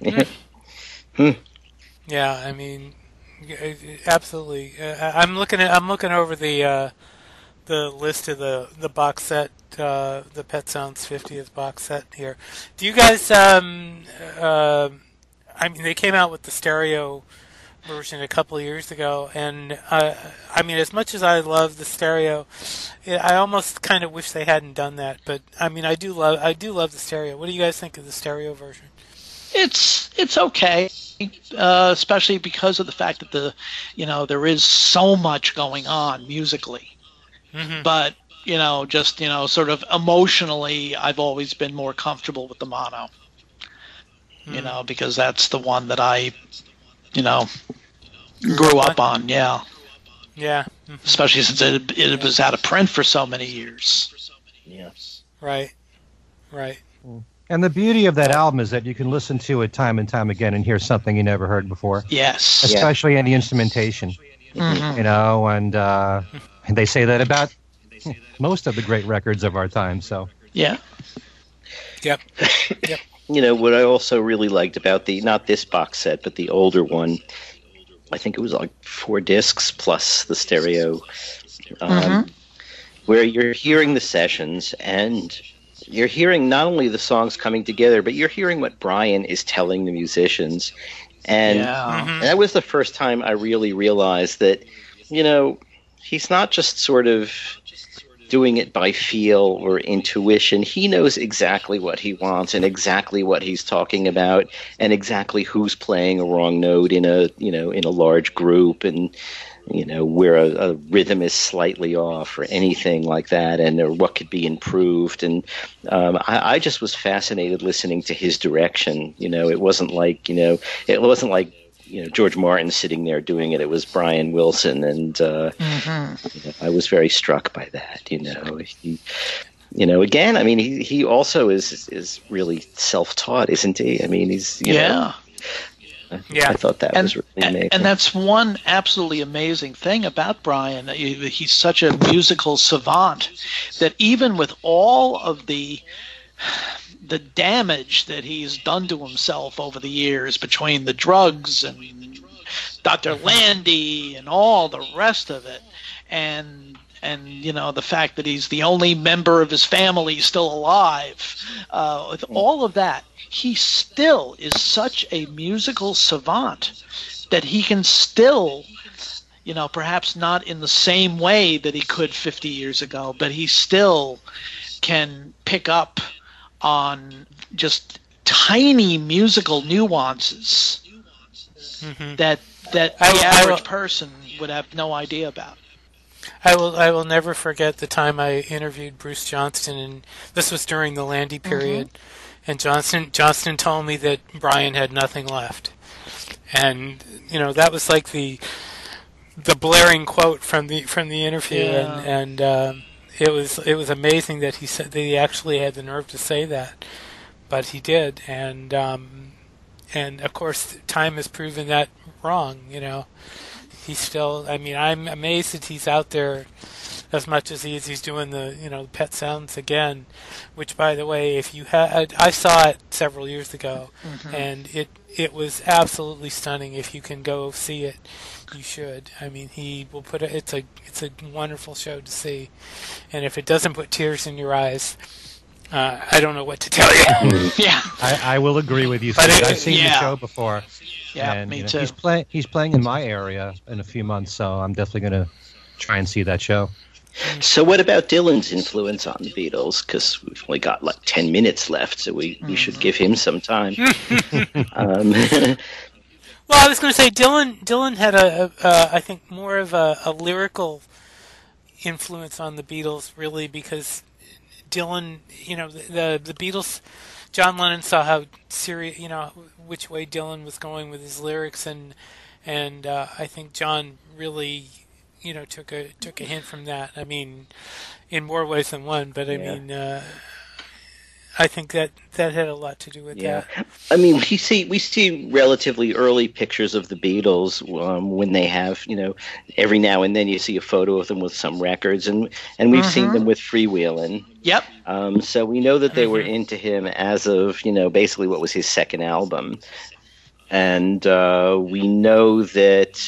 yeah. Hmm. Yeah, I mean, absolutely. Uh, I'm looking at I'm looking over the uh, the list of the the box set, uh, the Pet Sounds fiftieth box set here. Do you guys? Um, uh, I mean, they came out with the stereo version a couple of years ago, and uh, I mean, as much as I love the stereo, I almost kind of wish they hadn't done that. But I mean, I do love I do love the stereo. What do you guys think of the stereo version? It's it's okay. uh, especially because of the fact that the, you know, there is so much going on musically. Mm-hmm. But, you know, just, you know, sort of emotionally, I've always been more comfortable with the mono, mm-hmm. you know, because that's the one that I, you know, grew up on. Yeah. Yeah. Mm-hmm. Especially since it, it yeah. was out of print for so many years. Yes. Right. Right. Mm. And the beauty of that album is that you can listen to it time and time again and hear something you never heard before. Yes. Especially yeah. any instrumentation. Mm-hmm. You know, and uh, and they say that about most of the great records of our time. So yeah. Yep. Yep. You know, what I also really liked about the, not this box set, but the older one, I think it was like four discs plus the stereo, um, mm-hmm. where you're hearing the sessions and... you're hearing not only the songs coming together, but you're hearing what Brian is telling the musicians. And yeah. mm-hmm. that was the first time I really realized that, you know, he's not just sort of doing it by feel or intuition. He knows exactly what he wants and exactly what he's talking about and exactly who's playing a wrong note in a, you know, in a large group, and you know, where a, a rhythm is slightly off or anything like that, and or what could be improved. And um, I, I just was fascinated listening to his direction. You know, it wasn't like, you know, it wasn't like, you know, George Martin sitting there doing it. It was Brian Wilson. And uh, mm-hmm. you know, I was very struck by that, you know. He, you know, again, I mean, he, he also is is really self-taught, isn't he? I mean, he's, you yeah. know. Yeah, I thought that and, was really amazing. And that's one absolutely amazing thing about Brian. He's such a musical savant that even with all of the the damage that he's done to himself over the years between the drugs and Doctor Landy and all the rest of it, and and you know the fact that he's the only member of his family still alive, uh, with all of that, he still is such a musical savant that he can still, you know, perhaps not in the same way that he could fifty years ago, but he still can pick up on just tiny musical nuances mm-hmm. that that the I, average I, person would have no idea about. I will I will never forget the time I interviewed Bruce Johnston, and this was during the Landy period. Mm-hmm. And Johnston Johnston told me that Brian had nothing left, and you know that was like the the blaring quote from the from the interview, yeah. and, and uh, it was it was amazing that he said that he actually had the nerve to say that, but he did, and um, and of course time has proven that wrong. You know, he's still. I mean, I'm amazed that he's out there. As much as he is, he's doing the, you know, Pet Sounds again, which, by the way, if you had, I saw it several years ago, mm-hmm. and it it was absolutely stunning. If you can go see it, you should. I mean, he will put a, it's a it's a wonderful show to see, and if it doesn't put tears in your eyes, uh, I don't know what to tell you. yeah, I, I will agree with you. But it, I've seen yeah. the show before. Yeah, and, me you know, too. He's playing he's playing in my area in a few months, so I'm definitely going to try and see that show. So what about Dylan's influence on the Beatles? Because we've only got like ten minutes left, so we, we should give him some time. um, well, I was going to say Dylan. Dylan had a, a I think more of a, a lyrical influence on the Beatles, really, because Dylan, you know, the the, the Beatles. John Lennon saw how serious, you know, which way Dylan was going with his lyrics, and and uh, I think John really. You know, took a took a hint from that. I mean, in more ways than one. But I yeah. mean, uh, I think that that had a lot to do with yeah. that. I mean, we see we see relatively early pictures of the Beatles um, when they have, you know, every now and then you see a photo of them with some records, and and we've mm-hmm. seen them with Freewheelin'. Yep. Um, so we know that they mm-hmm. were into him as of, you know, basically what was his second album, and uh, we know that.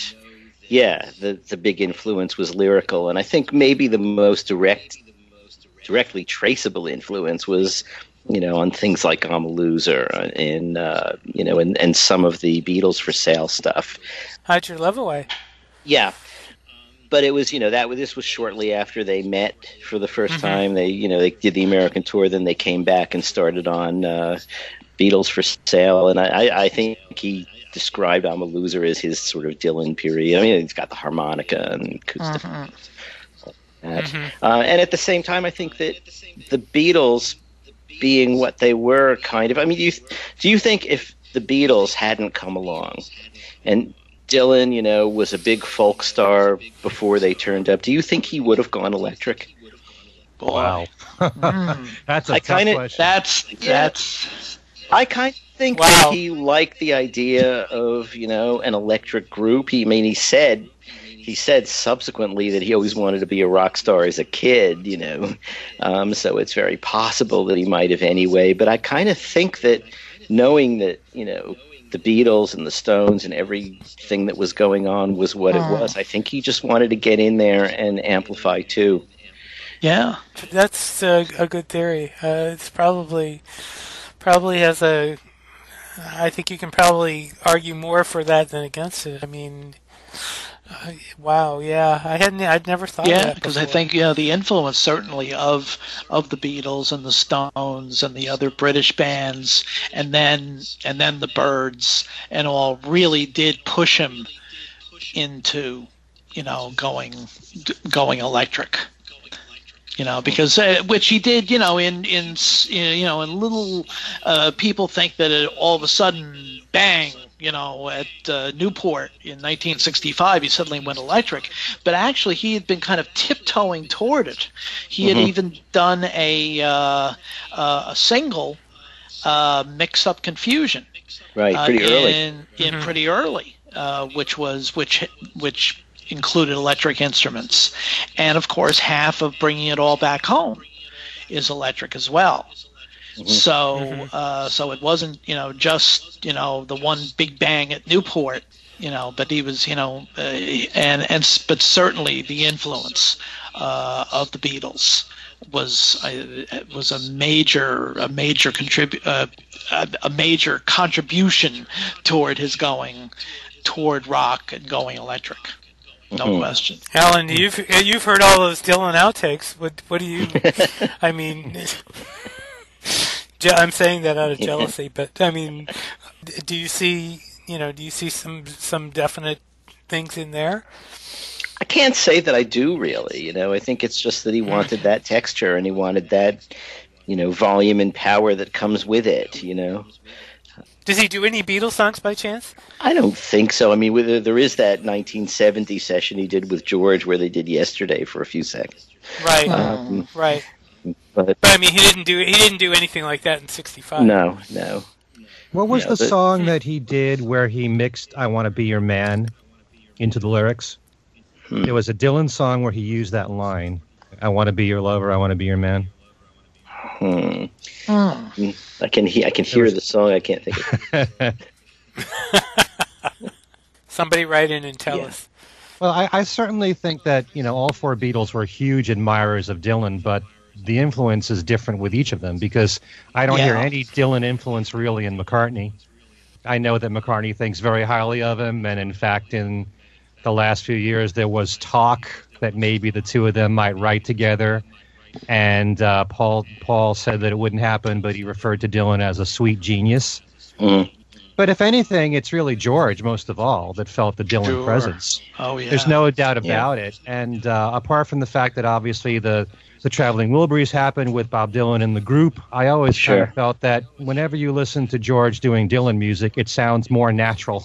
Yeah, the the big influence was lyrical, and I think maybe the most direct, directly traceable influence was, you know, on things like "I'm a Loser" and uh, you know, and, and some of the Beatles for Sale stuff. Hide Your Love Away. Yeah, but it was, you know, that was, this was shortly after they met for the first mm-hmm. time. They, you know, they did the American tour, then they came back and started on. Uh, Beatles for sale, and I, I think he described I'm a Loser as his sort of Dylan period. I mean, he's got the harmonica and acoustic. Mm-hmm. Like mm-hmm. uh, and at the same time, I think that the Beatles, being what they were, kind of, I mean, do you, do you think if the Beatles hadn't come along and Dylan, you know, was a big folk star before they turned up, do you think he would have gone electric? Wow. Mm. That's a I tough kinda, question. That's, that's, I kind of think wow. that he liked the idea of, you know, an electric group. He, I mean, he said, he said subsequently that he always wanted to be a rock star as a kid, you know, um, so it's very possible that he might have anyway. But I kind of think that knowing that, you know, the Beatles and the Stones and everything that was going on was what it was, I think he just wanted to get in there and amplify too. Yeah, that's a, a good theory. Uh, it's probably probably has a. I think you can probably argue more for that than against it. I mean, uh, wow, yeah, I hadn't, I'd never thought. Yeah, of that because I think you know the influence certainly of of the Beatles and the Stones and the other British bands, and then and then the Byrds and all really did push him into you know going going electric. You know, because uh, which he did, you know, in in you know, in little uh, people think that it, all of a sudden, bang, you know, at uh, Newport in nineteen sixty-five, he suddenly went electric. But actually, he had been kind of tiptoeing toward it. He mm-hmm. had even done a uh, uh, a single, uh, Mix Up Confusion, right? Pretty uh, early. In, mm-hmm. in pretty early, uh, which was which which. included electric instruments, and of course half of Bringing It All Back Home is electric as well. Mm-hmm. So mm-hmm. uh, so it wasn't you know just you know the one big bang at Newport, you know but he was you know uh, and and but certainly the influence uh, of the Beatles was uh, was a major a major contribu- uh, a major contribution toward his going toward rock and going electric. No mm-hmm. question. Alan, you've you've heard all those Dylan outtakes. What what do you? I mean, I'm saying that out of jealousy, but I mean, do you see you know do you see some some definite things in there? I can't say that I do really. You know, I think it's just that he wanted that texture and he wanted that you know volume and power that comes with it. You know. Does he do any Beatles songs by chance? I don't think so. I mean, there is that nineteen seventy session he did with George where they did Yesterday for a few seconds. Right, um, right. But, but I mean, he didn't do he didn't do anything like that in sixty-five. No, no. What was no, the but, song that he did where he mixed "I Want to Be Your Man" into the lyrics? Hmm. It was a Dylan song where he used that line, "I want to be your lover, I want to be your man." Hmm. Oh. I can he- I can hear was... the song. I can't think of it. Somebody write in and tell yeah. us. Well, I, I certainly think that you know all four Beatles were huge admirers of Dylan, but the influence is different with each of them because I don't yeah. hear any Dylan influence really in McCartney. I know that McCartney thinks very highly of him, and in fact, in the last few years, there was talk that maybe the two of them might write together. And uh, Paul Paul said that it wouldn't happen, but he referred to Dylan as a sweet genius. Mm. But if anything, it's really George, most of all, that felt the Dylan sure. presence. Oh, yeah. There's no doubt about yeah. it. And uh, apart from the fact that obviously the, the Traveling Wilburys happened with Bob Dylan in the group, I always sure. kind of felt that whenever you listen to George doing Dylan music, it sounds more natural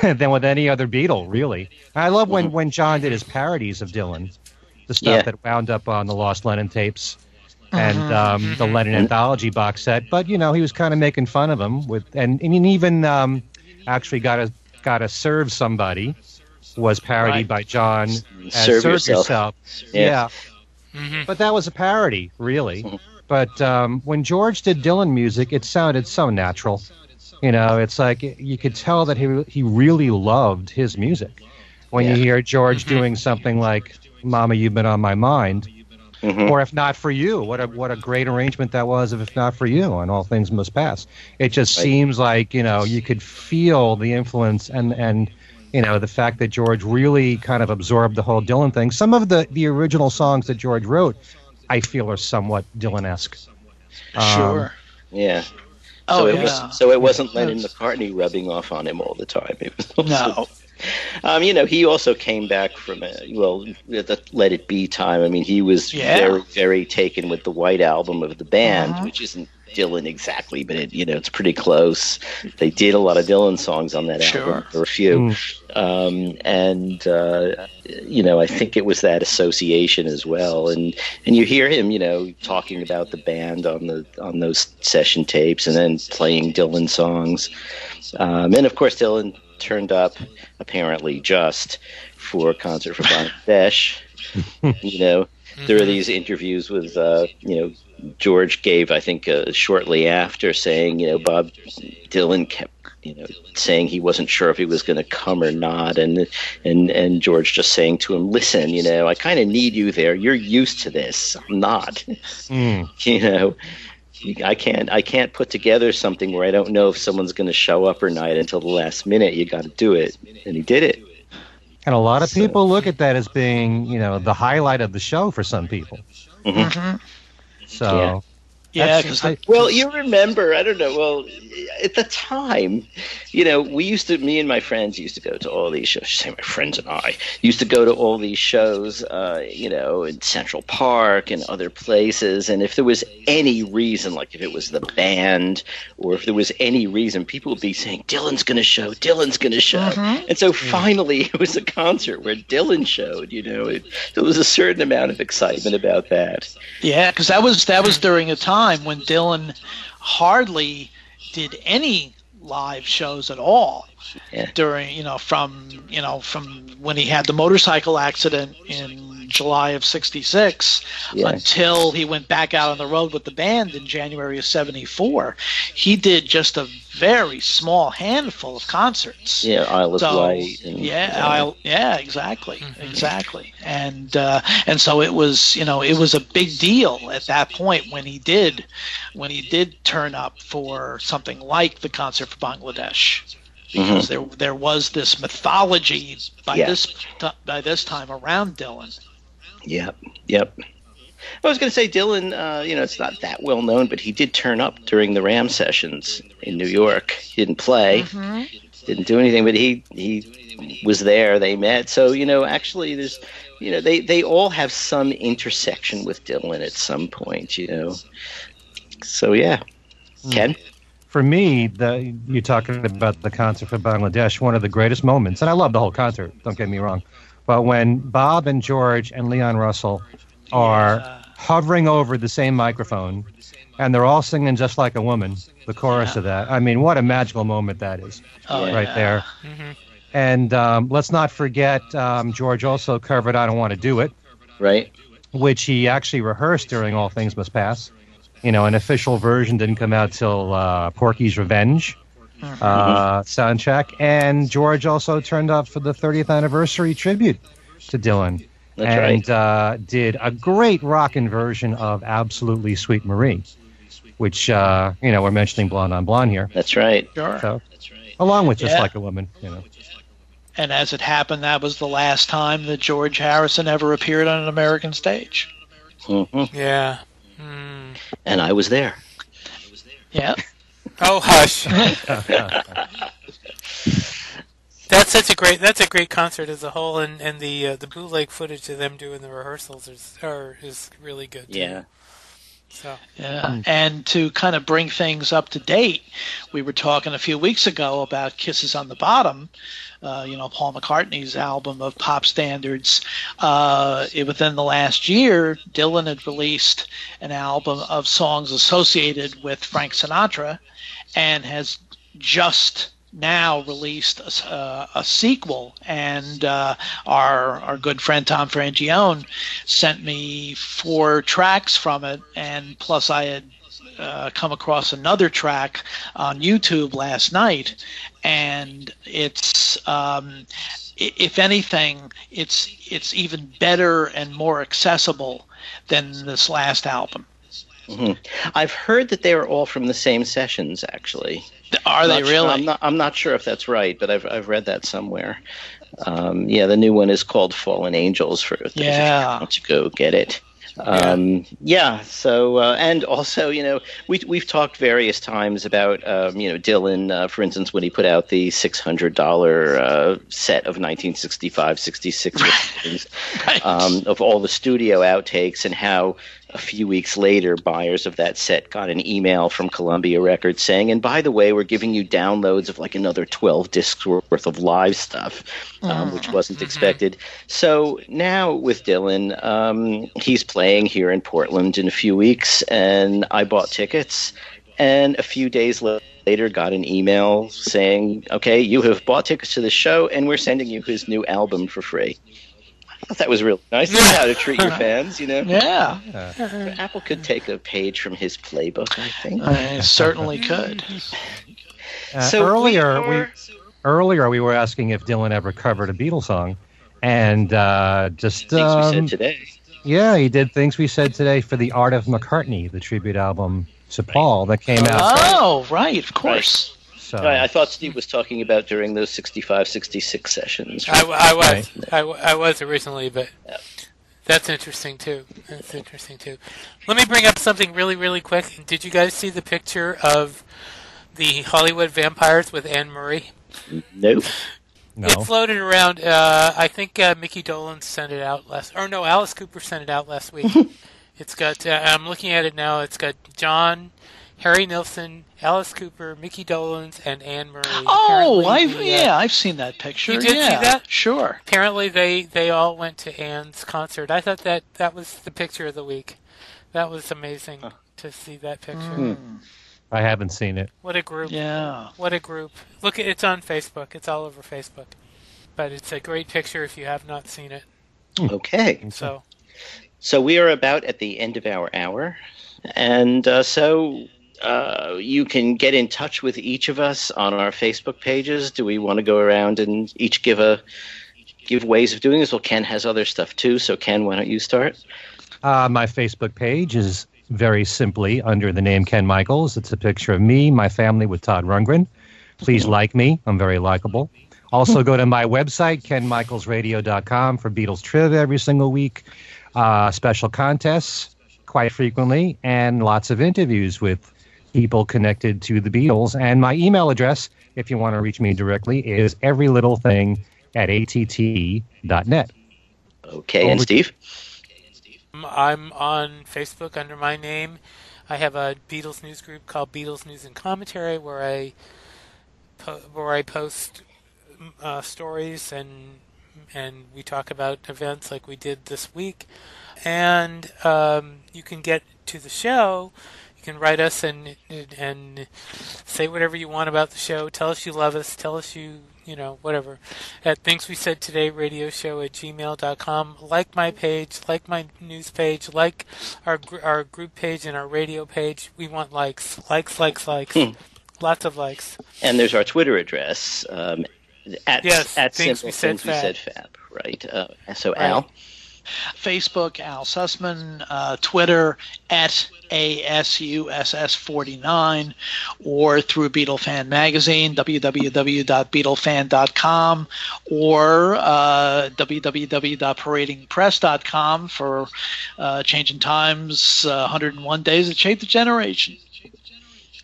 than with any other Beatle, really. I love when, mm-hmm. when John did his parodies of Dylan. The stuff yeah. that wound up on the Lost Lennon tapes and um, the Lennon anthology box set, but you know he was kind of making fun of them with, and, and even um, actually gotta gotta serve somebody was parodied right. by John as serve, serve yourself. yourself. Yeah, yeah. Mm-hmm. But that was a parody, really. Mm-hmm. But um, when George did Dylan music, it sounded so natural. You know, it's like you could tell that he he really loved his music. When yeah. you hear George mm-hmm. doing something like Mama, You've Been On My Mind, mm-hmm. or If Not For You. What a what a great arrangement that was of If Not For You on All Things Must Pass. It just right. seems like, you know, you could feel the influence and, and, you know, the fact that George really kind of absorbed the whole Dylan thing. Some of the, the original songs that George wrote, I feel are somewhat Dylan-esque. Um, sure. Yeah. Oh, so it yeah. was, so it wasn't yeah. Lennon McCartney rubbing off on him all the time. It was also, no. Um, you know, he also came back from, uh, well, the Let It Be time. I mean, he was yeah. very, very taken with the White Album of the band, uh-huh. which isn't Dylan exactly, but it, you know, it's pretty close. They did a lot of Dylan songs on that sure. album, or a few. Mm. Um, and, uh, you know, I think it was that association as well. And, and you hear him, you know, talking about the band on the on those session tapes and then playing Dylan songs. Um, and, of course, Dylan turned up apparently just for a concert for Bangladesh. You know, mm-hmm. there are these interviews with, uh, you know, George gave, I think, uh, shortly after, saying, you know, Bob Dylan kept, you know, saying he wasn't sure if he was going to come or not, and and and George just saying to him, listen, you know, I kind of need you there. You're used to this. I'm not. Mm. You know, I can't I can't put together something where I don't know if someone's going to show up or not until the last minute. You got to do it, and he did it. And a lot of so. people look at that as being, you know, the highlight of the show for some people. Mm-hmm. Mm-hmm. So, yeah, because yeah, well, you remember, I don't know. Well, at the time, you know, we used to, me and my friends used to go to all these shows. I should say my friends and I used to go to all these shows, uh, you know, in Central Park and other places. And if there was any reason, like if it was the band, or if there was any reason, people would be saying, Dylan's going to show, Dylan's going to show. Mm-hmm. And so finally, it was a concert where Dylan showed. You know, it, there was a certain amount of excitement about that. Yeah, because that was that was during a time when Dylan hardly did any live shows at all yeah. during, you know, from, you know, from when he had the motorcycle accident in July of sixty-six yeah. until he went back out on the road with the band in January of seventy-four. He did just a very small handful of concerts. Yeah, Isle of Wight. So, yeah, Isle, yeah, exactly, mm-hmm. exactly. And uh, and so it was, you know, it was a big deal at that point when he did, when he did turn up for something like the concert for Bangladesh. Because mm-hmm. there there was this mythology by yeah. this t- by this time around Dylan. Yep, yep. I was going to say Dylan, uh, you know, it's not that well known, but he did turn up during the Ram sessions in New York. He didn't play, mm-hmm. didn't do anything, but he he was there. They met, so you know, actually, there's, you know, they they all have some intersection with Dylan at some point, you know. So yeah, mm. Ken. For me, the, you're talking about the concert for Bangladesh, one of the greatest moments, and I love the whole concert, don't get me wrong, but when Bob and George and Leon Russell are yeah. hovering over the same microphone, and they're all singing Just Like a Woman, the chorus yeah. of that, I mean, what a magical moment that is oh, right yeah. there. Mm-hmm. And um, let's not forget, um, George also covered I Don't Want to Do It, right? Which he actually rehearsed during All Things Must Pass. You know, an official version didn't come out till uh, Porky's Revenge uh, soundtrack. And George also turned up for the thirtieth anniversary tribute to Dylan. That's and right. uh, did a great rockin' version of Absolutely Sweet Marie, which, uh, you know, we're mentioning Blonde on Blonde here. That's right. Sure. So, That's right. Along with Just yeah. Like a Woman, you know. And as it happened, that was the last time that George Harrison ever appeared on an American stage. Mm-hmm. Yeah. Mm. And I was there. I was there. Yeah. Oh hush. That's such a great. That's a great concert as a whole, and and the uh, the bootleg footage of them doing the rehearsals is are, is really good. Too. Yeah. So. Yeah, and to kind of bring things up to date, we were talking a few weeks ago about Kisses on the Bottom, uh, you know, Paul McCartney's album of pop standards. Uh, it, within the last year, Dylan had released an album of songs associated with Frank Sinatra and has just now released a, uh, a sequel, and uh, our our good friend Tom Frangione sent me four tracks from it, and plus I had uh, come across another track on YouTube last night, and it's um, if anything, it's it's even better and more accessible than this last album. Mm-hmm. I've heard that they were all from the same sessions, actually. Are they really? Sure. I'm not. I'm not sure if that's right, but I've I've read that somewhere. Um, yeah, the new one is called Fallen Angels. For yeah, to go get it. Um, yeah. So, uh, and also, you know, we, we've talked various times about, um, you know, Dylan, uh, for instance, when he put out the six hundred dollars uh, set of nineteen sixty-five, sixty-six recordings, right. um, of all the studio outtakes, and how a few weeks later, buyers of that set got an email from Columbia Records saying, and by the way, we're giving you downloads of like another twelve discs worth of live stuff, um, mm. which wasn't mm-hmm. expected. So now with Dylan, um, he's playing here in Portland in a few weeks, and I bought tickets, and a few days later, later got an email saying, okay, you have bought tickets to the show, and we're sending you his new album for free. I thought that was really nice. That's how to treat your fans, you know? Yeah. Uh, Apple could take a page from his playbook, I think. I certainly could. Uh, so earlier, we, are, we earlier we were asking if Dylan ever covered a Beatles song, and uh, just Things um, We Said Today. Yeah, he did Things We Said Today for The Art of McCartney, the tribute album to Paul that came out. Oh, right, of course. Right. So. Right, I thought Steve was talking about during those sixty-five, sixty-six sessions. Right? I, I was, right. I, I was originally, but that's interesting too. That's interesting too. Let me bring up something really, really quick. Did you guys see the picture of the Hollywood vampires with Anne Marie? Nope. No. It floated around. Uh, I think uh, Mickey Dolan sent it out last, or no, Alice Cooper sent it out last week. It's got. Uh, I'm looking at it now. It's got John, Harry Nilsson, Alice Cooper, Mickey Dolenz, and Anne Marie. Oh, I've, the, uh, yeah, I've seen that picture. You did yeah, see that? Sure. Apparently they, they all went to Anne's concert. I thought that, that was the picture of the week. That was amazing huh. to see that picture. Mm. I haven't seen it. What a group. Yeah. What a group. Look, it's on Facebook. It's all over Facebook. But it's a great picture if you have not seen it. Okay. So, so we are about at the end of our hour. And uh, so... Uh, you can get in touch with each of us on our Facebook pages. Do we want to go around and each give a give ways of doing this? Well, Ken has other stuff too, so Ken, why don't you start? Uh, my Facebook page is very simply under the name Ken Michaels. It's a picture of me, my family with Todd Rundgren. Please like me. I'm very likable. Also go to my website, ken michaels radio dot com, for Beatles trivia every single week, uh, special contests quite frequently, and lots of interviews with people connected to the Beatles. And my email address, if you want to reach me directly, is every little thing at a t t dot net. Okay, Over and Steve? I'm on Facebook under my name. I have a Beatles news group called Beatles News and Commentary, where I po- where I post uh, stories and and we talk about events like we did this week. And um, you can get to the show. You can write us and and say whatever you want about the show. Tell us you love us. Tell us you, you know, whatever. At Things We Said Today radio show at gmail dot com. Like my page. Like my news page. Like our our group page and our radio page. We want likes. Likes, likes, likes. Hmm. Lots of likes. And there's our Twitter address. Um, at, yes, at Things, we said, things we said Fab. Right. Uh, so, right. Al? Facebook, Al Sussman, uh, Twitter, at A S U S S forty-nine, or through Beatlefan Magazine, w w w dot beatlefan dot com, or uh, w w w dot parading press dot com for uh, Change in Times, uh, one hundred one Days That Shaped the Generation.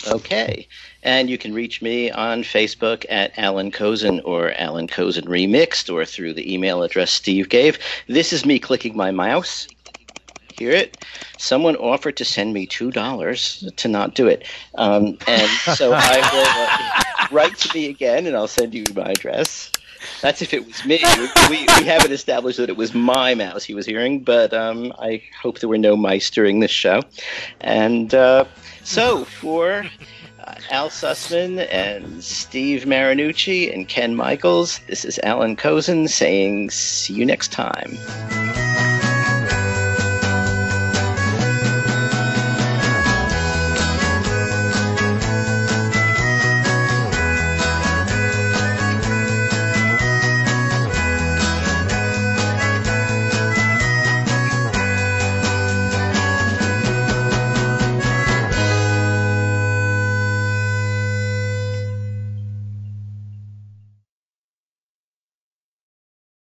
Okay. And you can reach me on Facebook at Allan Kozinn or Allan Kozinn Remixed, or through the email address Steve gave. This is me clicking my mouse. Hear it? Someone offered to send me two dollars to not do it. Um, and so I will uh, write to me again, and I'll send you my address. That's if it was me. We, we haven't established that it was my mouse he was hearing, but um, I hope there were no mice during this show. And uh, so for... Uh, Al Sussman and Steve Marinucci and Ken Michaels, this is Allan Kozinn saying see you next time.